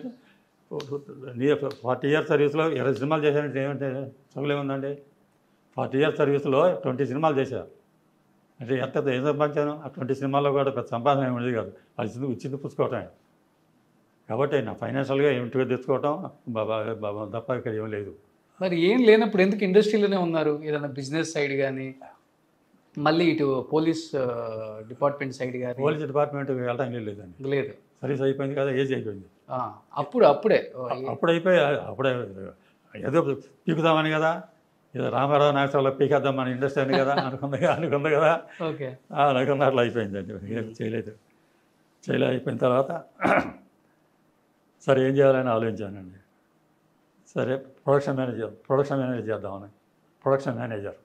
ఫార్టీ ఇయర్స్ సర్వీస్లో ఇరవై సినిమాలు చేశానంటే ఏమంటే స్ట్రగుల్ ఏముందండి. ఫార్టీ ఇయర్స్ సర్వీస్లో ట్వంటీ సినిమాలు చేశా అంటే ఎంత ఏం సంపాదించాను. ఆ ట్వంటీ సినిమాల్లో కూడా పెద్ద సంపాదన ఏమి ఉండేది కాదు, అది ఇచ్చింది ఇచ్చింది పుచ్చుకోవటమే. కాబట్టి నా ఫైనాన్షియల్గా ఇంటిగా తెచ్చుకోవటం బాబా బాబా తప్ప ఇక్కడ ఏం లేదు. మరి ఏం లేనప్పుడు ఎందుకు ఇండస్ట్రీలోనే ఉన్నారు? ఏదైనా బిజినెస్ సైడ్ కానీ, మళ్ళీ ఇటు పోలీస్ డిపార్ట్మెంట్ సైడ్ కానీ? పోలీస్ డిపార్ట్మెంట్ వెళ్ళడం లేదండి, లేదు. సర్వీస్ అయిపోయింది కదా, ఏజ్ అయిపోయింది అప్పుడు. అప్పుడే అప్పుడు అయిపోయి అప్పుడే ఏదో పీకుదామని కదా, ఇది రామారావు నాగేశ్వరరావు పీకేద్దాం మన ఇండస్ట్రీ అని కదా అనుకుంది అనుకుంది కదా ఓకే అనుకున్న అట్లా అయిపోయిందండి. చేయలేదు చేయలే అయిపోయిన తర్వాత సరే ఏం చేయాలని ఆలోచించానండి. సరే ప్రొడక్షన్ మేనేజర్ ప్రొడక్షన్ మేనేజర్ చేద్దామని ప్రొడక్షన్ మేనేజర్.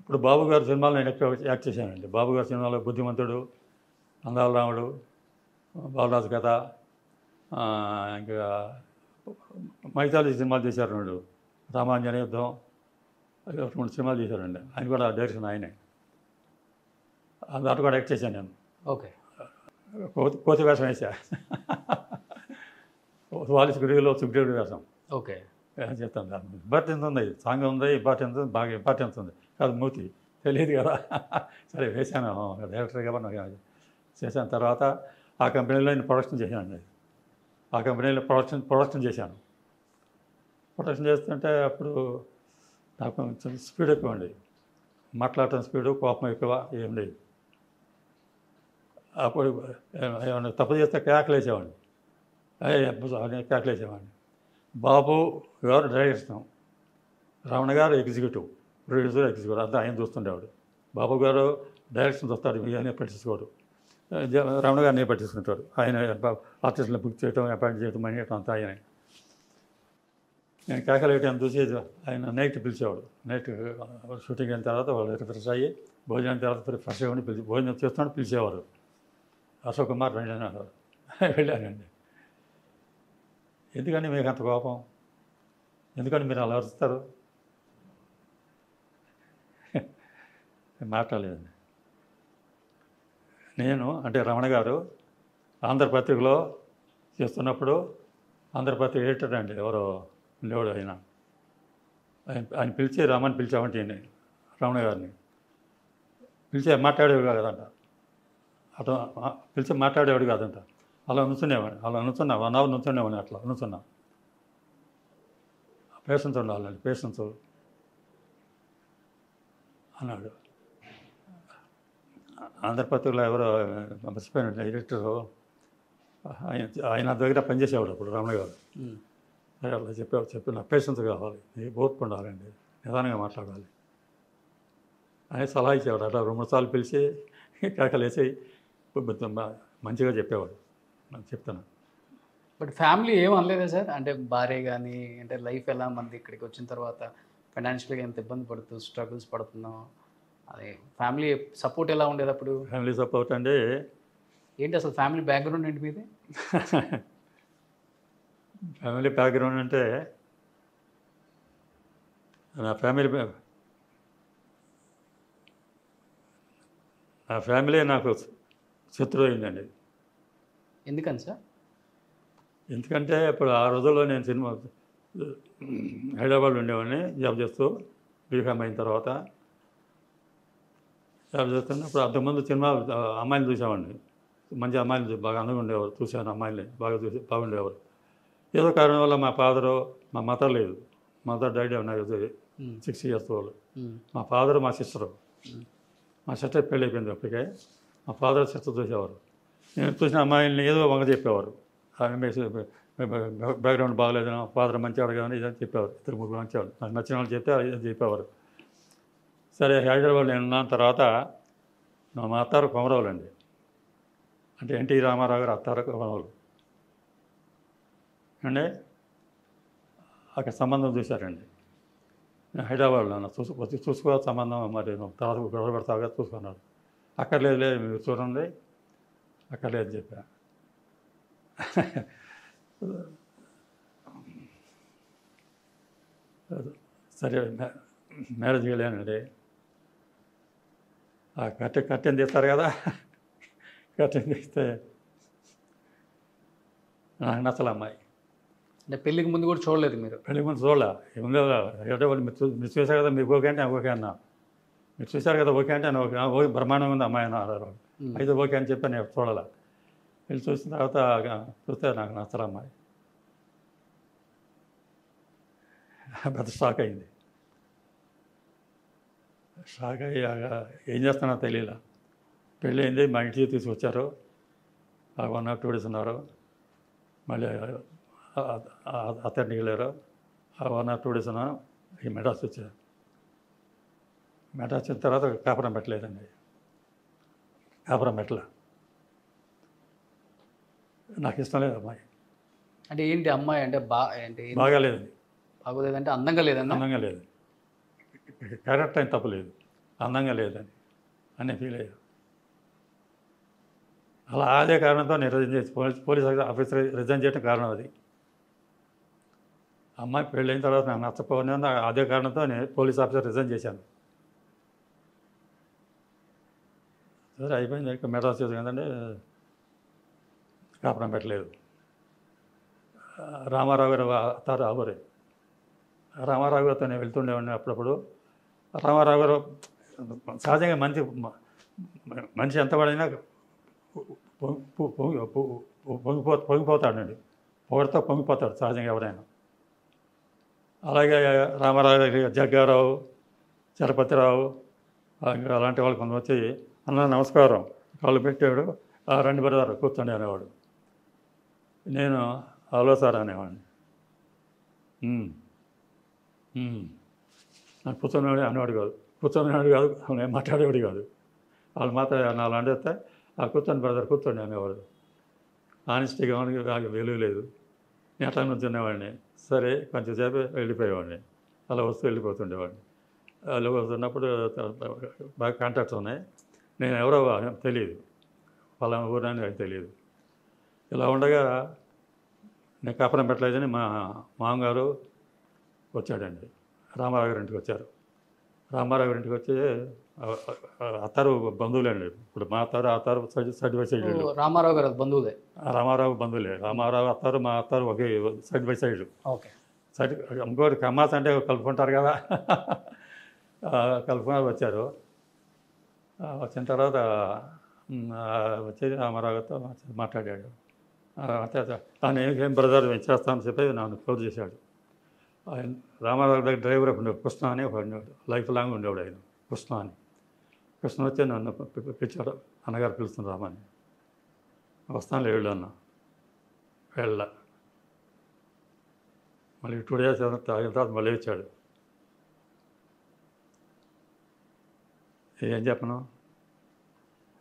ఇప్పుడు బాబు గారి సినిమాలో నేను యాక్ట్ చేశానండి. బాబు గారి సినిమాలో బుద్ధిమంతుడు, అందాల రాముడు, బాలరాజు కథ, ఇంకా మైథాలజీ సినిమాలు చేశారు రెండు, రామాంజన యుద్ధం, రెండు సినిమాలు చేశారండి. ఆయన కూడా డైరెక్షన్ ఆయనే, దాంట్లో కూడా యాక్ట్ చేశాను నేను. ఓకే కోతి కోతి వేషం వేసా, వాలి సుగ్రీవులో సుగ్రీవుడి వేషం. ఓకే చెప్తాను దాని ఇంపార్టెన్స్ ఉంది, సాంగ్ ఉంది, ఇంపార్టెన్స్ బాగా ఇంపార్టెన్స్ ఉంది కాదు, మూర్తి తెలియదు కదా. సరే వేశాను డైరెక్టర్ కాబట్టి చేశాను. తర్వాత ఆ కంపెనీలో నేను ప్రొడక్షన్ చేశానండి. ఆ కంపెనీలో ప్రొడక్షన్ ప్రొడక్షన్ చేశాను. ప్రొడక్షన్ చేస్తుంటే అప్పుడు నాకు కొంచెం స్పీడ్ ఎక్కువ ఉండేది, మాట్లాడటం స్పీడు, కోపం ఎక్కువ ఏం లేదు. అప్పుడు ఏమన్నా తప్పు చేస్తే కేకలేసేవాడిని, కేకలేసేవాడిని. బాబు గారు డైరెక్షన్, రమణ గారు ఎగ్జిక్యూటివ్ ప్రొడ్యూసర్, ఎగ్జిక్యూటివ్ అంతా ఆయన చూస్తుండేవాడు. బాబు గారు డైరెక్షన్ చూస్తాడు, మీరే పట్టించుకోడు. రమణ గారిని పట్టించుకుంటాడు, ఆయన ఆర్టిస్టులను బుక్ చేయటం, అపాయింట్ చేయటం అని అంతా ఆయన. నేను కేకలేయటం చూసి ఆయన నైట్ పిలిచేవాడు. నైట్ షూటింగ్ అయిన తర్వాత వాళ్ళు రిఫ్రెష్ అయ్యి భోజనం తర్వాత ఫ్రెష్ అయ్యి పిలిచి భోజనం చేస్తున్నాడు పిలిచేవారు. అశోక్ కుమార్ వెళ్ళాను వెళ్ళానండి. ఎందుకని మీకు అంత కోపం, ఎందుకని మీరు అలా అరుస్తారు? మాట్లాడలేదండి. నేను అంటే రమణ గారు ఆంధ్రపత్రికలో చేస్తున్నప్పుడు ఆంధ్రపత్రిక ఎడిటర్ అండి ఎవరో ఉండేవాడు ఆయన. ఆయన ఆయన పిలిచి రామని పిలిచామంటే రమణ గారిని పిలిచే మాట్లాడేవాడు కాదంట, అటు పిలిచి మాట్లాడేవాడు కాదంట. అలా అనుకునేవాడిని, అలా అనుకున్నా వన్ అవర్ నుంచుండేవాడిని. అట్లా అనుకున్నా పేషెన్స్ ఉండాలండి, పేషెన్స్ అన్నాడు. ఆంధ్రపత్రికలో ఎవరో మర్చిపోయిన ఎడిటరు ఆయన ఆయన దగ్గర పనిచేసేవాడు అప్పుడు రమణ గారు. అట్లా చెప్పే చెప్పి నా పేషెన్స్ కావాలి, నీ ఓర్పు ఉండాలండి, నిదానంగా మాట్లాడాలి అని సలహా ఇచ్చేవాడు. అట్లా రెండు మూడు సార్లు పిలిచి కేకలేసి మంచిగా చెప్పేవాడు. నేను చెప్తాను. బట్ ఫ్యామిలీ ఏం అనలేదా సార్? అంటే భార్య కానీ, అంటే లైఫ్ ఎలా మంది ఇక్కడికి వచ్చిన తర్వాత ఫైనాన్షియల్గా ఎంత ఇబ్బంది పడుతూ స్ట్రగుల్స్ పడుతున్నాం, అదే ఫ్యామిలీ సపోర్ట్ ఎలా ఉండేది అప్పుడు? ఫ్యామిలీ సపోర్ట్ అంటే ఏంటి అసలు? ఫ్యామిలీ బ్యాక్గ్రౌండ్ ఏంటి మీది? ఫ్యామిలీ బ్యాక్గ్రౌండ్ అంటే నా ఫ్యామిలీ నా ఫ్యామిలీ నాకు శత్రువు అయిందండి. ఎందుకని సార్? ఎందుకంటే ఇప్పుడు ఆ రోజుల్లో నేను సినిమా హైదరాబాద్లో ఉండేవాడిని జాబ్ చేస్తూ. బీఫామ్ అయిన తర్వాత జాబ్ చేస్తున్నా. ఇప్పుడు అంతకుముందు సినిమా అమ్మాయిలు చూసేవాడిని, మంచి అమ్మాయిలు బాగా అందంగా ఉండేవారు, చూసాను అమ్మాయిని బాగా చూసి బాగుండేవారు. ఏదో కారణం వల్ల మా ఫాదరు మా మదర్ లేదు, మదర్ డాడీ ఉన్నారు సిక్స్ ఇయర్స్ వాళ్ళు. మా ఫాదరు మా సిస్టరు, మా సిస్టర్ పెళ్ళి అయిపోయింది అప్పటికే. మా ఫాదర్ సిస్టర్ చూసేవారు. నేను చూసిన అమ్మాయిని ఏదో వంగ చెప్పేవారు. బ్యాక్గ్రౌండ్ బాగలేదనో, ఫాదర్ మంచివాడు కానీ ఇదని చెప్పేవారు. ఇద్దరు ముగ్గురు మంచివాళ్ళు నాకు నచ్చిన వాళ్ళు చెప్తే ఇదని చెప్పేవారు. సరే హైదరాబాద్ నేను ఉన్న తర్వాత నా మా అత్తారు కొమరావులు అండి, అంటే ఎన్టీ రామారావు గారు అత్తారు కొమరావులు అండి. అక్కడ సంబంధం చూశారండి. నేను హైదరాబాద్లో అన్న చూసు వచ్చి చూసుకో సంబంధం, మరి తర్వాత గొడవ పెడతాగా చూసుకున్నారు. అక్కర్లేదు లేదు మీరు చూడండి, అక్కర్లేదు చెప్పా. సరే మ్యారేజ్ వెళ్ళానండి. ఆ కట్టె కట్టెని తీస్తారు కదా, కట్టెని తీస్తే నాకు నచ్చల అమ్మాయి. అంటే పెళ్ళికి ముందు కూడా చూడలేదు మీరు? పెళ్ళికి ముందు చూడలే. ఏముంది ఏదో వాళ్ళు మీరు మీరు చూశారు కదా, మీకు ఓకే అంటే ఓకే అన్నా. మీరు చూశారు కదా ఓకే అంటే ఓకే, ఓకే బ్రహ్మాండంగా ఉంది అమ్మాయి అన్నారు. అయితే ఓకే అని చెప్పి నేను చూడాల. వెళ్ళి చూసిన తర్వాత చూస్తే నాకు నచ్చల అమ్మాయి. పెద్ద షాక్ అయింది. షాక్ అయ్యాక ఏం చేస్తానో తెలియలా. పెళ్ళి అయింది, మా ఇంటికి తీసుకొచ్చారు. వన్ ఆర్ టూ డేస్ ఉన్నారు, మళ్ళీ అతడికి వెళ్ళారు. వన్ ఆర్ టూ డేస్ ఉన్నాను, ఈ మెడ్రాస్ వచ్చారు. మెడ్రాస్ వచ్చిన తర్వాత కాపురం పెట్టలేదండి. కాపురం పెట్టలే, నాకు ఇష్టం లేదు అమ్మాయి. అంటే ఏంటి అమ్మాయి అంటే బాగాలేదండి. బాగోలేదంటే అందంగా లేదండి. అందంగా లేదు, క్యారెక్టర్ అయిన తప్పలేదు, అందంగా లేదని అనే ఫీల్ అయ్యారు. అలా అదే కారణంతో నేను resign police police officer resign చేయడం కారణం అది. అమ్మాయి పెళ్ళైన తర్వాత నాకు నచ్చకపోయినా అదే కారణంతో నేను పోలీస్ ఆఫీసర్ రిజైన్ చేశాను. సరే అయిపోయింది. మెడ్రాస్ చేసాం కదండి, కాపురం పెట్టలేదు. రామారావు గారు తారు ఆబోరే, రామారావు గారితో నేను వెళ్తుండేవాడిని అప్పుడప్పుడు. రామారావు గారు సహజంగా మంచి మనిషి ఎంత పడైనా పొంగిపో పొంగిపోతాడండి పొగడితో పొంగిపోతాడు సహజంగా ఎవరైనా. అలాగే రామారావు గారి జగ్గారావు, చలపతిరావు ఇంకా అలాంటి వాళ్ళు కొంత వచ్చి అన్న నమస్కారం కాళ్ళు పెట్టేవాడు, రండి బరదారు కూర్చోండి అనేవాడు. నేను హలో సార్ అనేవాడిని. నాకు కూర్చొని అనేవాడు కాదు, కూర్చొనివాడు కాదు, నేను మాట్లాడేవాడు కాదు. వాళ్ళు మాట్లాడే నాలుగు అంటే ఆ కూర్చొని బ్రదర్ కూర్చోండి అనేవాడు. ఆనెస్టీగా నాకు వెలుగు లేదు, నేను అట్లా నుంచునేవాడిని. సరే కొంచెంసేపు వెళ్ళిపోయేవాడిని, అలా వస్తూ వెళ్ళిపోతుండేవాడిని. అలా వస్తున్నప్పుడు బాగా కాంటాక్ట్స్ ఉన్నాయి. నేను ఎవరో తెలియదు, వాళ్ళ ఊరని అది తెలియదు. ఇలా ఉండగా నేను కాపురం పెట్టలేదని మా మామగారు వచ్చాడండి, రామారావు గారి ఇంటికి వచ్చారు. రామారావు గారి ఇంటికి వచ్చి అత్తారు బంధువులే అండి. ఇప్పుడు మా అత్తారు అత్తారు సైడ్ బై సైడ్, రామారావు గారు బంధువులే, రామారావు బంధువులే. రామారావు అత్తారు మా అత్తారు ఒకే side by side. Okay side ఇంకోటి కమ్మాస్ అంటే కలుపుకుంటారు కదా, కలుపుకున్నారు. వచ్చారు. వచ్చిన తర్వాత వచ్చి రామారావుతో మాట్లాడాడు. తాను ఏం బ్రదర్ నేను చేస్తానని చెప్పి నన్ను క్లోజ్ చేశాడు. రామారావు దగ్గర డ్రైవర్ ఉండేవాడు కృష్ణ అని ఒక ఉండేవాడు, లైఫ్ లాంగ్ ఉండేవాడు ఆయన కృష్ణ అని. కృష్ణ వచ్చి నన్ను పిలిచాడు, అన్నగారు పిలుస్తుంది రామని. వస్తాను వెళ్ళు అన్న, వెళ్ళ. మళ్ళీ టూ డేస్ అయిన తర్వాత మళ్ళీ వచ్చాడు. ఏం చెప్పను,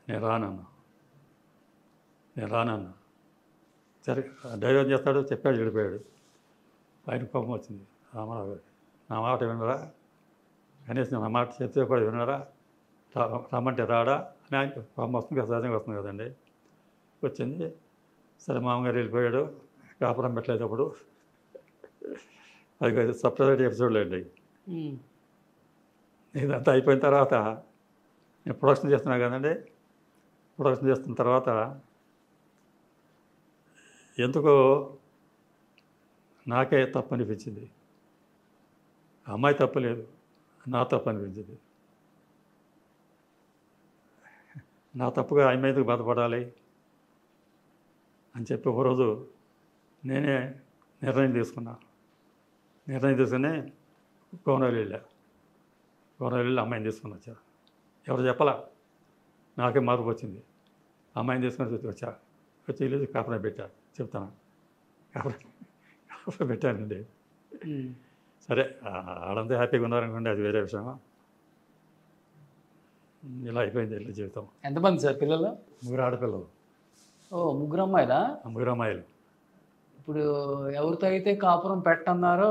నేను రానన్నా, నేను రానన్నా. సరే డ్రైవర్ చేస్తాడు చెప్పాడు, వెళ్ళిపోయాడు. ఆయన కోపం వచ్చింది రామారావు గారు. నా మాట వినరా, కనీసం నా మాట చెప్తే కూడా వినరా, రమ్మంటే రాడా అని ఆయన కోపం వస్తుంది కదా, సహజంగా వస్తుంది కదండి. వచ్చింది. సరే మామగారు వెళ్ళిపోయాడు. కాపురం పెట్టలేదు అప్పుడు. అది సపరేట్ ఎపిసోడ్లు అండి. ఇదంతా అయిపోయిన తర్వాత నేను ప్రొడక్షన్ చేస్తున్నా కదండి. ప్రొడక్షన్ చేస్తున్న తర్వాత ఎందుకో నాకే తప్పు అనిపించింది. అమ్మాయి తప్పు లేదు, నా తప్పు అనిపించింది. నా తప్పుగా ఆమె ఎందుకు బాధపడాలి అని చెప్పి ఒకరోజు నేనే నిర్ణయం తీసుకున్నా. నిర్ణయం తీసుకుని కోనలు వెళ్ళా. కోనలు వెళ్ళి అమ్మాయిని తీసుకుని వచ్చాను. ఎవరు చెప్పాలా, నాకే మార్పు వచ్చింది. అమ్మాయిని తీసుకొని వచ్చి వచ్చా వచ్చి వెళ్ళి కాపురా పెట్టా చెప్తాను కాపురా కాపురా పెట్టానండి. సరే ఆడంతా హ్యాపీగా ఉన్నారనుకోండి, అది వేరే విషయం. ఇలా అయిపోయింది ఇట్లా జీవితం. ఎంతమంది సార్ పిల్లలు? ముగ్గురు ఆడపిల్లలు. ఓ ముగ్గురు అమ్మాయిలా? ముగ్గురు అమ్మాయిలు. ఇప్పుడు ఎవరితో అయితే కాపురం పెట్టన్నారో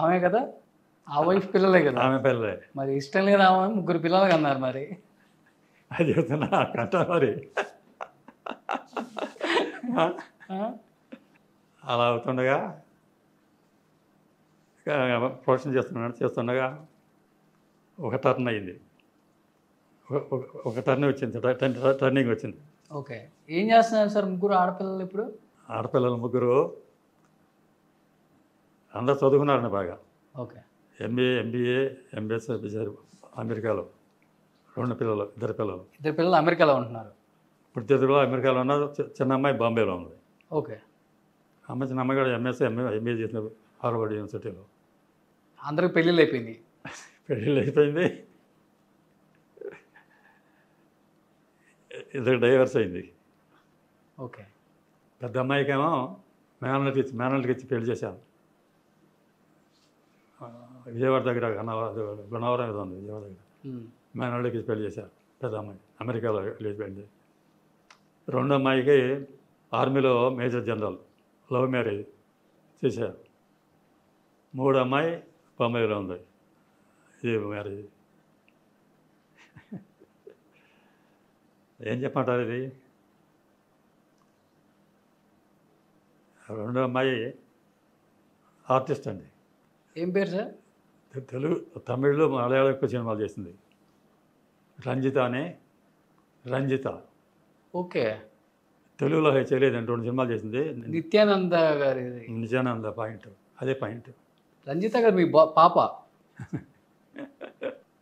ఆమె కదా, ఆ వైఫ్ పిల్లలే కదా? ఆమె పిల్లలే. మరి ఇష్టం లేదు ఆమె, ముగ్గురు పిల్లలకి అన్నారు. మరి అది చెప్తున్నా కట్ట మరి అలా అవుతుండగా ప్రొఫెషన్ చేస్తున్నాను చేస్తుండగా ఒక టర్న్ అయింది, ఒక టర్న్ వచ్చింది టర్నింగ్ వచ్చింది. ఓకే, ఏం చేస్తున్నారు సార్? ముగ్గురు ఆడపిల్లలు. ఇప్పుడు ఆడపిల్లలు ముగ్గురు అందరూ చదువుకున్నారండి బాగా. ఓకే, ఎంబీఏ ఎంబీఏ ఎంబీఎస్ అమెరికాలో. రెండు పిల్లలు, ఇద్దరు పిల్లలు. ఇద్దరు పిల్లలు అమెరికాలో ఉంటున్నారు ఇప్పుడు. ఇద్దరు అమెరికాలో ఉన్నారు. చిన్న అమ్మాయి బాంబేలో ఉంది. ఓకే, అమ్మాయి చిన్న అమ్మాయి కూడా ఎంఎస్ ఎంఏ ఎంబీఏ చేసిన హార్వర్డ్ యూనివర్సిటీలో. అందరికి పెళ్ళిళ్ళు అయిపోయింది. పెళ్ళిళ్ళు అయిపోయింది, ఇద్దరు డైవర్స్ అయింది. ఓకే, పెద్ద అమ్మాయికేమో మేనల్కి ఇచ్చి మేనల్కి ఇచ్చి పెళ్లి చేశాను. విజయవాడ దగ్గర గన్నవరం గన్నవరం ఏదో ఉంది విజయవాడ దగ్గర. మేనల్కి ఇచ్చి పెళ్లి చేశారు పెద్ద అమ్మాయి. అమెరికాలో వెళ్ళిపోయింది. రెండో అమ్మాయికి ఆర్మీలో మేజర్ జనరల్, లవ్ మ్యారేజ్ చేశారు. మూడో అమ్మాయి బొంబాయిలో ఉంది, ఇది మ్యారేజ్. ఏం చెప్పమంటారు? ఇది రెండో అమ్మాయి ఆర్టిస్ట్ అండి. ఏం పేరు సార్? తెలుగు తమిళ్లో మలయాళం ఎక్కువ సినిమాలు చేసింది. రంజిత అనే రంజిత. ఓకే, తెలుగులో చేయలేదండి, రెండు సినిమాలు చేసింది. నిత్యానంద గారు. నిత్యానంద పాయింట్, అదే పాయింట్. రంజిత గారు మీ పాప?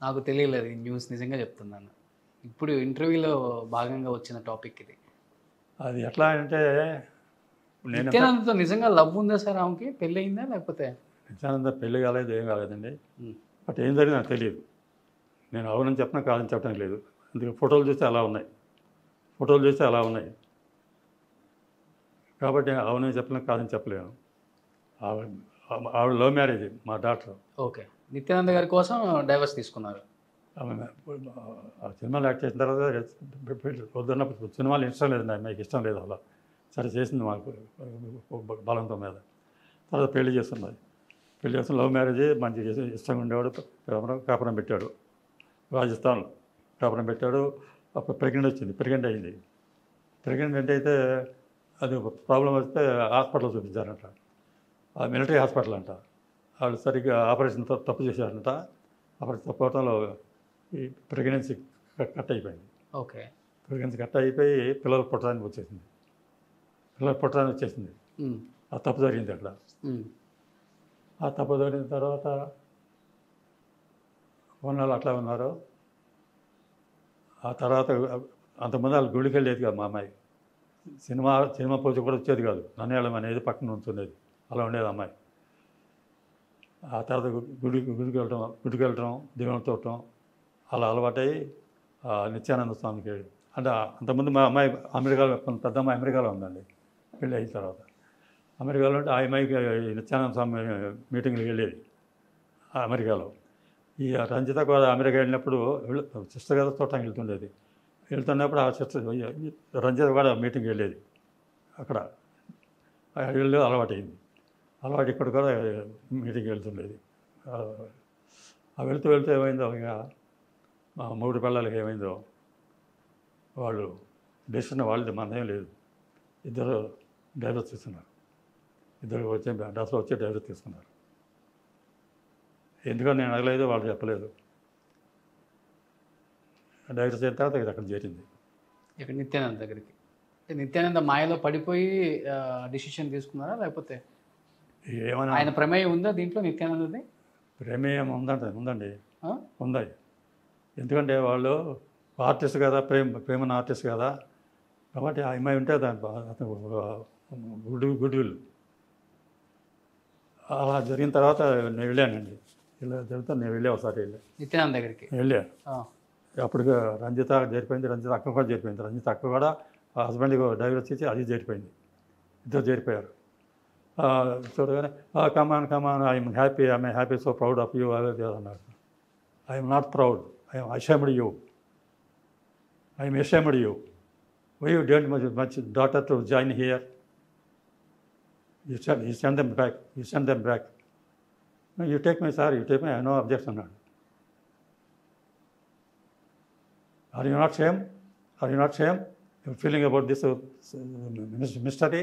నాకు తెలియలేదు ఈ న్యూస్, నిజంగా చెప్తున్నాను. ఇప్పుడు ఇంటర్వ్యూలో భాగంగా వచ్చిన టాపిక్ ఇది. అది ఎట్లా అంటే నిత్యానందతో నిజంగా లవ్ ఉందా సార్ ఆమెకి? పెళ్ళి అయిందా లేకపోతే? నిత్యానంద పెళ్ళి కాలేదు, ఏం కాలేదండి. బట్ ఏం జరిగింది నాకు తెలియదు. నేను అవునని చెప్పినా కాదని చెప్పడం లేదు. అందుకే ఫోటోలు చూస్తే అలా ఉన్నాయి, ఫోటోలు చూస్తే అలా ఉన్నాయి కాబట్టి అవునని చెప్పినా కాదని చెప్పలేను. ఆవిడ ఆవిడ లవ్ మ్యారేజ్, మా డాక్టర్. ఓకే, నిత్యానంద గారి కోసం డైవర్స్ తీసుకున్నారు. సినిమాలు యాక్ట్ చేసిన తర్వాత వద్దన్నప్పుడు సినిమాలు ఇష్టం లేదు, నాకు ఇష్టం లేదు. అలా సరే చేసింది మాకు బలంతో మీద. తర్వాత పెళ్లి చేస్తున్నది, పెళ్లి చేస్తున్న లవ్ మ్యారేజ్ మంచి చేసి ఇష్టంగా ఉండేవాడు. కాపురం పెట్టాడు రాజస్థాన్లో, కాపురం పెట్టాడు. అప్పుడు ప్రెగ్నెంట్ వచ్చింది, ప్రెగ్నెంట్ అయింది. ప్రెగ్నెంట్ అయితే అది ప్రాబ్లం వస్తే హాస్పిటల్లో చూపించారంట. ఆ మిలిటరీ హాస్పిటల్ అంట. వాళ్ళు సరిగ్గా ఆపరేషన్ తప్పు చేశారంట. ఆపరేషన్ తప్పు అవటంలో ఈ ప్రెగ్నెన్సీ కట్ అయిపోయింది. ఓకే, ప్రెగ్నెన్సీ కట్ అయిపోయి పిల్లలు పుట్టడానికి వచ్చేసింది. పిల్లలు పుట్టడానికి వచ్చేసింది ఆ తప్పు జరిగింది అక్కడ. ఆ తప్పు జరిగిన తర్వాత కొన్నాళ్ళు అట్లా ఉన్నారు. ఆ తర్వాత అంతకుముందు వాళ్ళు గుడికి వెళ్ళేది కాదు మా అమ్మాయి. సినిమా సినిమా పూజ కూడా వచ్చేది కాదు. నన్ను వెళ్ళం అనేది పక్కన ఉంచుండేది, అలా ఉండేది అమ్మాయి. ఆ తర్వాత గుడి గుడికి వెళ్ళటం గుడికి వెళ్ళటం దేవుని చూడటం అలా అలవాటై నిత్యానంద స్వామికి. అంటే అంతకుముందు మా అమ్మాయి అమెరికాలో, పెద్ద అమ్మాయి అమెరికాలో ఉందండి. పెళ్ళి అయిన తర్వాత అమెరికాలో ఉంటే ఆ అమ్మాయికి నిత్యానంద స్వామి మీటింగ్లకు వెళ్ళేది అమెరికాలో. ఈ రంజిత కూడా అమెరికా వెళ్ళినప్పుడు సిస్టర్ గారు చూడటానికి వెళ్తుండేది. వెళ్తున్నప్పుడు ఆ సిస్టర్ రంజిత కూడా మీటింగ్కి వెళ్ళేది. అక్కడ వెళ్ళి అలవాటైంది. అలవాటు ఇక్కడ కూడా మీటింగ్కి వెళ్తుండేది. ఆ వెళుతూ వెళుతూ ఏమైందో ఇంకా మా మూడు పిల్లలకి ఏమైందో వాళ్ళు డెసిషన్ వాళ్ళది, మనదేం లేదు. ఇద్దరు డైవర్స్ తీసుకున్నారు. ఇద్దరు వచ్చే డాక్టర్ వచ్చే డైవర్స్ తీసుకున్నారు. ఎందుకని నేను అడగలేదు, వాళ్ళు చెప్పలేదు. డైవర్స్ అయిన తర్వాత ఇది అక్కడ చేరింది, ఇక్కడ నిత్యానంద దగ్గరికి. అంటే నిత్యానంద మాయలో పడిపోయి డిసిషన్ తీసుకున్నారా లేకపోతే ఏమన్నా ఆయన ప్రమేయం ఉందా దీంట్లో? నిత్యానందది ప్రమేయం ఉందంట. ఉందండి, ఉందా? ఎందుకంటే వాళ్ళు ఆర్టిస్ట్ కదా, ప్రేమ ప్రేమన్న ఆర్టిస్ట్ కదా కాబట్టి ఆ అమ్మాయి ఉంటే దాని గుడ్ గుడ్ విల్. అలా జరిగిన తర్వాత నేను వెళ్ళానండి. ఇలా జరిగితే నేను వెళ్ళా, ఒకసారి వెళ్ళా నిత్యానంద దగ్గరికి వెళ్ళా. అప్పుడు రంజిత జరిపోయింది, రంజిత అక్క కూడా జరిపోయింది. రంజిత అక్క కూడా ఆ హస్బెండ్కి డ్రైవర్ వచ్చేసి అది చేరిపోయింది, ఇద్దరు చేరిపోయారు. చూడగానే come on come on I'm happy, I'm happy, so proud of you అదే అన్నారు. I'm not proud, I'm ashamed you, I'm ashamed you, why you don't much much daughter to join here, you send you send them back, you send them back, you take my sir, you take my, I no objection అన్నాడు. Are you not shame, are you not shame, you feeling about this mystery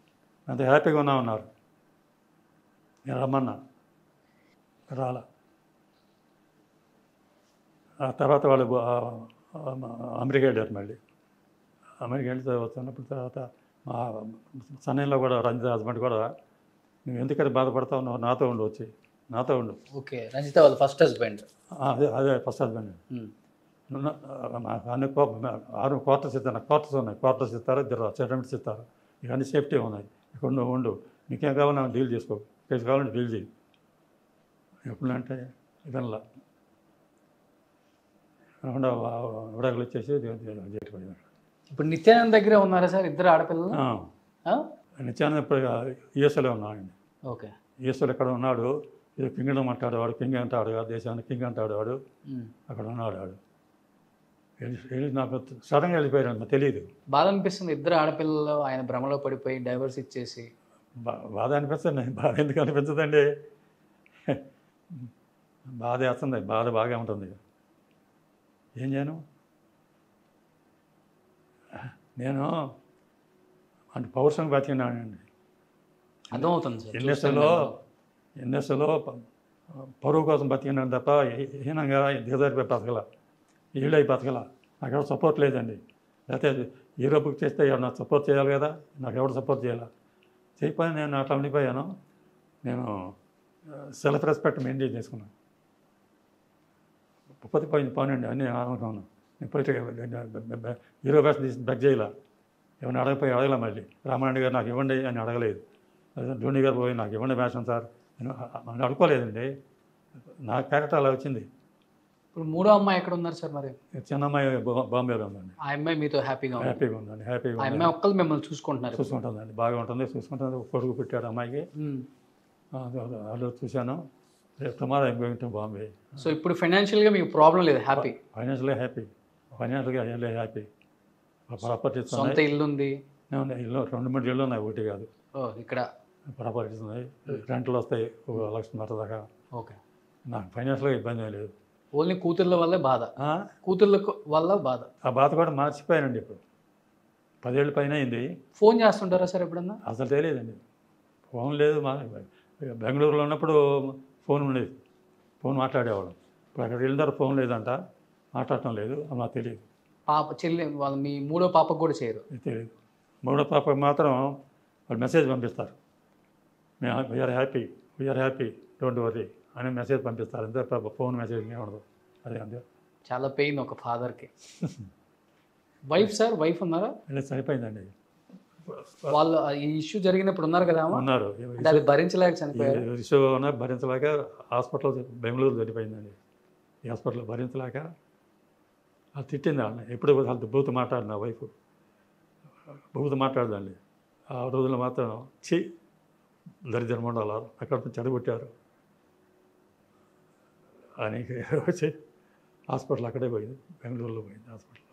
అంత హ్యాపీగా ఉన్నా ఉన్నారు. నేను రమ్మన్నా, రాలా. ఆ తర్వాత వాళ్ళు అమెరికా వెళ్ళారు. మళ్ళీ అమెరికా వెళ్ళి వచ్చినప్పుడు తర్వాత మా సన్నయ్యలో కూడా రంజిత హస్బెండ్ కూడా, నువ్వు ఎందుకంటే బాధపడతావు, నువ్వు నాతో ఉండు, వచ్చి నాతో ఉండు. ఓకే, రంజిత వాళ్ళు ఫస్ట్ హస్బెండ్, అదే అదే ఫస్ట్ హస్బెండ్. అన్ని ఆరు క్వార్టర్స్ ఇస్తాను, క్వార్టర్స్ ఉన్నాయి, క్వార్టర్స్ ఇస్తారు, ఇద్దరు అటెండెంట్స్ ఇస్తారు, ఇవన్నీ సేఫ్టీ ఉన్నాయి. ఇక్కడ నువ్వు ఉండు, నీకేం కావాలన్నా డీల్ చేసుకో, కేసు కావాలంటే డీల్ చేయి. ఎప్పుడంటే ఇదనలా విడాకులు వచ్చేసి చేసిపోయారు. ఇప్పుడు నిత్యానంద దగ్గరే ఉన్నారా సార్ ఇద్దరు ఆడపిల్లలు? నిత్యానంద ఇప్పుడు యూఎస్ఏలో ఉన్నాడండి. ఓకే, యూఎస్ఏలో ఎక్కడ ఉన్నాడు, ఇది కింగ్డమ్ అంటాడు వాడు, కింగ్ అంటాడు ఆ దేశాన్ని, కింగ్ అంటాడు వాడు, అక్కడ ఉన్నాడు వాడు. నాకు సడన్గా వెళ్ళిపోయాడు, నాకు తెలియదు. బాధ అనిపిస్తుంది ఇద్దరు ఆడపిల్లలు ఆయన భ్రమలో పడిపోయి డైవర్స్ ఇచ్చేసి. బా బాధ అనిపిస్తుంది, బాధ ఎందుకు అనిపించదండి, బాధ వేస్తుంది, బాధ బాగా ఉంటుంది. ఏం చేయను నేను, అంటే పౌరుషం బతికినానండి. అర్థమవుతుంది, ఎన్ఎస్ఏలో ఎన్ఎస్ఏలో పరువు కోసం బతికినాను తప్ప హీనంగా దిగజారిపోయి బతకల, ఈళ్ళు అయి బతకల. నాకెవరు సపోర్ట్ లేదండి, లేకపోతే హీరో బుక్ చేస్తే నాకు సపోర్ట్ చేయాలి కదా, నాకు ఎవరు సపోర్ట్ చేయాలి చేయకపోయినా నేను అట్లా ఉండిపోయాను. నేను సెల్ఫ్ రెస్పెక్ట్ మెయింటైన్ చేసుకున్నాను. ఉప్పతి పోయింది పోనండి అని అనుకున్నాను. ఇప్పటికే హీరో బ్యాస్ బెక్ చేయాల, ఏమైనా అడగపోయి అడగలే. మళ్ళీ రామారెడ్డి గారు నాకు ఇవ్వండి అని అడగలేదు, జూనియర్ గారు పోయి నాకు ఇవ్వండి బ్యాషన్ సార్ నేను అడుకోలేదండి. నా క్యారెక్టర్ అలా వచ్చింది. ఇప్పుడు మూడో అమ్మాయి ఎక్కడ ఉన్నారు సార్ మరి? చిన్న అమ్మాయి బాంబేలో ఉందండి. ఆ అమ్మాయి మీతో హ్యాపీగా హ్యాపీగా ఉందండి, హ్యాపీగా. అమ్మాయి ఒక్కళ్ళు మిమ్మల్ని చూసుకుంటున్నారు? చూసుకుంటుందండి, బాగా ఉంటుంది, చూసుకుంటుంది. కొడుకు పెట్టాడు అమ్మాయికి, వాళ్ళు చూశాను. Tomorrow I'm going to Bombay. So ఇప్పుడు ఫైనాన్షియల్గా మీకు ప్రాబ్లం లేదు? హ్యాపీ, ఫైనాన్షియల్గా హ్యాపీ, ఫైనాన్షియల్గా హ్యాపీ. ప్రాపర్టీస్ సొంత ఇల్లు ఉంది, ఇల్లు రెండు మూడు ఇళ్ళు ఉన్నాయి, ఒకటి కాదు. ఇక్కడ ప్రాపర్టీస్ ఉన్నాయి, రెంట్లు వస్తాయి ఒక లక్షన్నర దాకా. ఓకే, నాకు ఫైనాన్షియల్గా ఇబ్బంది లేదు. ఓన్లీ కూతుళ్ళ వల్ల బాధ, కూతుళ్ళ వల్ల బాధ. ఆ బాధ కూడా మర్చిపోయానండి. ఇప్పుడు పదేళ్ళు పైన అయింది. ఫోన్ చేస్తుంటారా సార్ ఎప్పుడన్నా? అసలు తెలియదండి, ఫోన్ లేదు. మా బెంగళూరులో ఉన్నప్పుడు ఫోన్ ఉండేది, ఫోన్ మాట్లాడేవాళ్ళం. ఇప్పుడు అక్కడ వెళ్ళిన ఫోన్ లేదంట, మాట్లాడటం లేదు, అది నాకు తెలియదు. పాప చెల్లి వాళ్ళు మీ మూడో పాపకు కూడా చేయరు? తెలియదు. మూడో పాపకు మాత్రం వాళ్ళు మెసేజ్ పంపిస్తారు, మేము we're happy, we're happy, don't worry అని మెసేజ్ పంపిస్తారు. అంతే, ఫోన్ మెసేజ్ ఉండదు. అదే అంతే. చాలా పెయిన్ ఒక ఫాదర్కి. వైఫ్ సార్, వైఫ్ ఉన్నారా? సరిపోయిందండి. వాళ్ళు ఈ ఇష్యూ జరిగినప్పుడు ఉన్నారు కదా, ఉన్నారు, అది భరించలేక చనిపోయారు. ఇష్యూ ఉన్నారు, భరించలేక హాస్పిటల్ బెంగళూరు చనిపోయిందండి. ఈ హాస్పిటల్ భరించలేక అది తిట్టింది ఆమె. ఎప్పుడు వాళ్ళతో బూతు మాట్లాడిన వైఫ్, బూతు మాట్లాడదండి. ఆ రోజుల్లో మాత్రం చి దరిద్రం ఉండాలి, అక్కడ చెడగొట్టారు అని వచ్చి హాస్పిటల్ అక్కడే పోయింది, బెంగళూరులో పోయింది హాస్పిటల్లో.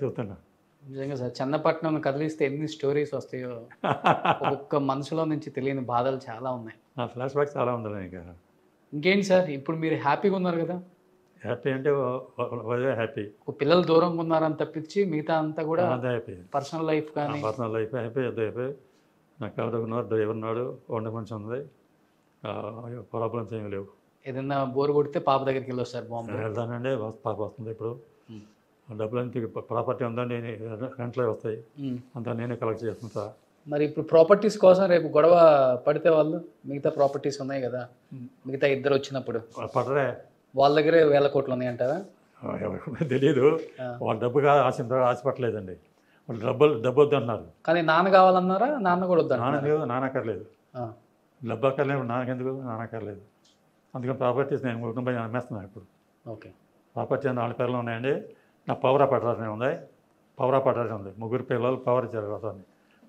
చూస్తున్నా నిజంగా సార్, చన్నపట్నం కదిలిస్తే ఎన్ని స్టోరీస్ వస్తాయో, ఒక్కొక్క మనసులో నుంచి తెలియని బాధలు చాలా ఉన్నాయి. ఫ్లాష్ బ్యాక్ చాలా ఉన్నాయి. ఇంకా ఇంకేంటి సార్, ఇప్పుడు మీరు హ్యాపీగా ఉన్నారు కదా? హ్యాపీ అంటే హ్యాపీ, పిల్లలు దూరంగా ఉన్నారని తప్పించి మిగతా అంతా కూడా హ్యాపీ. పర్సనల్ లైఫ్ కానీ, పర్సనల్ లైఫ్ హ్యాపీ, అదే హ్యాపీ. నాకు ఎవరు ఉన్నారు, డ్రైవర్ ఉన్నాడు, వంట మనిషి ఉంది, ప్రాబ్లమ్స్ ఏమి లేవు. ఏదైనా బోర్ కొడితే పాప దగ్గరికి వెళ్ళొస్తారు? బాగుంది, వెళ్తానండి, పాప వస్తుంది ఇప్పుడు. ప్రాపర్టీ ఉందని రెంట్లో వస్తాయి అంతా నేనే కలెక్ట్ చేస్తుంటా. మరి ఇప్పుడు ప్రాపర్టీస్ కోసం రేపు గొడవ పడితే వాళ్ళు మిగతా ప్రాపర్టీస్ ఉన్నాయి కదా, మిగతా ఇద్దరు వచ్చినప్పుడు పడరే, వాళ్ళ దగ్గరే వేల కోట్లు ఉన్నాయంటారా? తెలీదు, వాళ్ళ డబ్బుగా ఆశ ఆశపట్టలేదండి. వాళ్ళు డబ్బులు డబ్బు వద్దన్నారు. కానీ నాన్న కావాలన్నారా? నాన్న కూడా వద్ద నాన్న లేదు, నాన్నక్కర్లేదు, డబ్బు అక్కర్లేదు, నాన్నకెందుకు నాన్నక్కర్లేదు. అందుకని ప్రాపర్టీస్ నేను కుటుంబం అమ్మేస్తున్నాను ఇప్పుడు. ఓకే, ప్రాపర్టీ అని వాళ్ళ పేర్లు ఉన్నాయండి. నా పవరా పట్టరాజు ఉంది, పవరా పట్టరాజు ఉంది, ముగ్గురు పిల్లలు పవర్ ఇచ్చారు,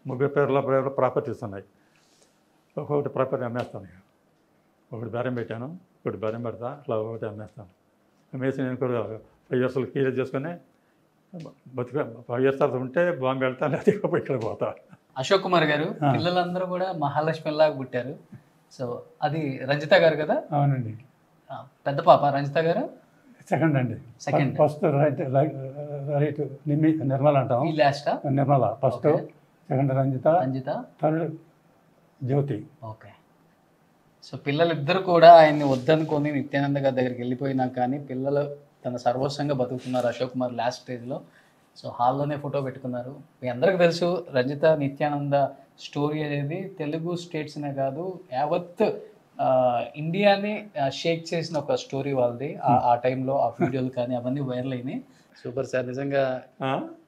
ముగ్గురు పేర్ల ప్రాపర్టీస్ ఉన్నాయి. ఒకటి ప్రాపర్టీ అమ్మేస్తాను, ఒకటి బేరం పెట్టాను, ఒకటి బేరం పెడతా, అట్లా ఒకటి అమ్మేస్తాను. అమ్మేసి నేను కూడా ఫైవ్ ఇయర్స్లో క్లియర్ చేసుకుని బతుక ఫైవ్ ఇయర్స్ తర్వాత ఉంటే బాంబే వెళ్తాను, అది ఇక్కడ పోతా. అశోక్ కుమార్ గారు, పిల్లలందరూ కూడా మహాలక్ష్మిలాగా పుట్టారు. సో అది రంజిత గారు కదా? అవునండి. పెద్ద పాప రంజిత గారు సెకండ్ అండి, second. First right right Nirmala అంటాం, last Nirmala. First second Ranjitha, Ranjitha third Jyothi. Okay. So పిల్లలిద్దరు కూడా ఆయన్ని వద్దనుకొని నిత్యానంద గారి దగ్గరికి వెళ్ళిపోయినా కానీ పిల్లలు తన సర్వస్వంగా బతుకుతున్నారు. అశోక్ కుమార్ లాస్ట్ స్టేజ్లో సో హాల్లోనే ఫోటో పెట్టుకున్నారు. మీ అందరికీ తెలుసు రంజిత నిత్యానంద స్టోరీ అనేది తెలుగు స్టేట్స్నే కాదు యావత్ ఇండియాని షేక్ చేసిన ఒక స్టోరీ వాళ్ళది. ఆ టైంలో ఆ వీడియోలు కానీ అవన్నీ వైరల్ అయినాయి. సూపర్ సార్, నిజంగా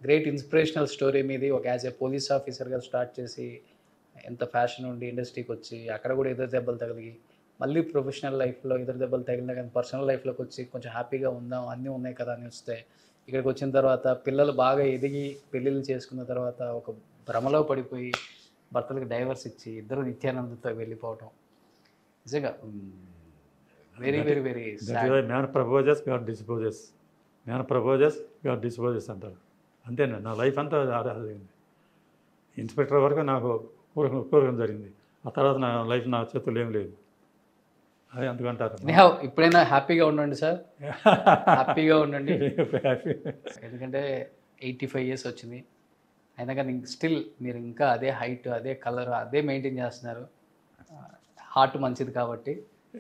గ్రేట్ ఇన్స్పిరేషనల్ స్టోరీ మీది. ఒక యాజ్ ఏ పోలీస్ ఆఫీసర్గా స్టార్ట్ చేసి ఎంత ఫ్యాషన్ ఉండి ఇండస్ట్రీకి వచ్చి అక్కడ కూడా ఎదురు దెబ్బలు తగిలి మళ్ళీ ప్రొఫెషనల్ లైఫ్లో ఎదురు దెబ్బలు తగిలినా కానీ పర్సనల్ లైఫ్లోకి వచ్చి కొంచెం హ్యాపీగా ఉందాం అన్నీ ఉన్నాయి కదా అని వస్తే ఇక్కడికి వచ్చిన తర్వాత పిల్లలు బాగా ఎదిగి పెళ్ళిళ్ళు చేసుకున్న తర్వాత ఒక భ్రమలో పడిపోయి భర్తలకు డైవర్స్ ఇచ్చి ఇద్దరు నిత్యానందతో వెళ్ళిపోవటం నిజంగా very very very man proposes God disposes, man proposes God disposes అంటారు. అంతేనా? నా లైఫ్ అంతా జరిగింది ఇన్స్పెక్టర్ వరకు నాకు కూరకం కూరకం జరిగింది. ఆ తర్వాత నా లైఫ్ నా చేతులు ఏం లేదు, అదే అందుకంటారు. ఇప్పుడైనా హ్యాపీగా ఉండండి సార్, హ్యాపీగా ఉండండి. ఎందుకంటే ఎయిటీ ఫైవ్ ఇయర్స్ వచ్చింది అయినా కానీ స్టిల్ మీరు ఇంకా అదే హైట్, అదే కలర్, అదే మెయింటైన్ చేస్తున్నారు. హార్ట్ మంచిది కాబట్టి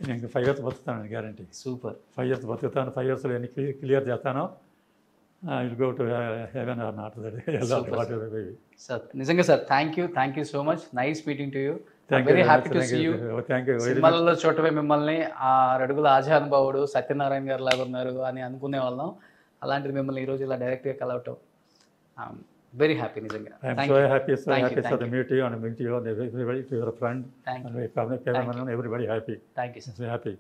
నేను ఫైవ్ ఇయర్స్ బతుకుతాను గ్యారంటీ. సూపర్. ఫైవ్ ఇయర్స్ బతుకుతాను, ఫైవ్ ఇయర్స్లో నేను క్లియర్ చేస్తాను. Will go to heaven or not. Sir నిజంగా sir thank you, thank you so much. Nice meeting to you. Very happy to see you. సినిమాలలో చూడటమే మిమ్మల్ని ఆ అడుగుల ఆజానుభావుడు సత్యనారాయణ గారు లాగా ఉన్నారు అని అనుకునే వాళ్ళం. అలాంటిది మిమ్మల్ని ఈరోజు ఇలా డైరెక్ట్గా కలవటం very happy nizinga. I am so happy, so thank happy for the meeting and meeting you and everybody, to your friend and your family, everyone, everybody happy. Thank you sir. So happy.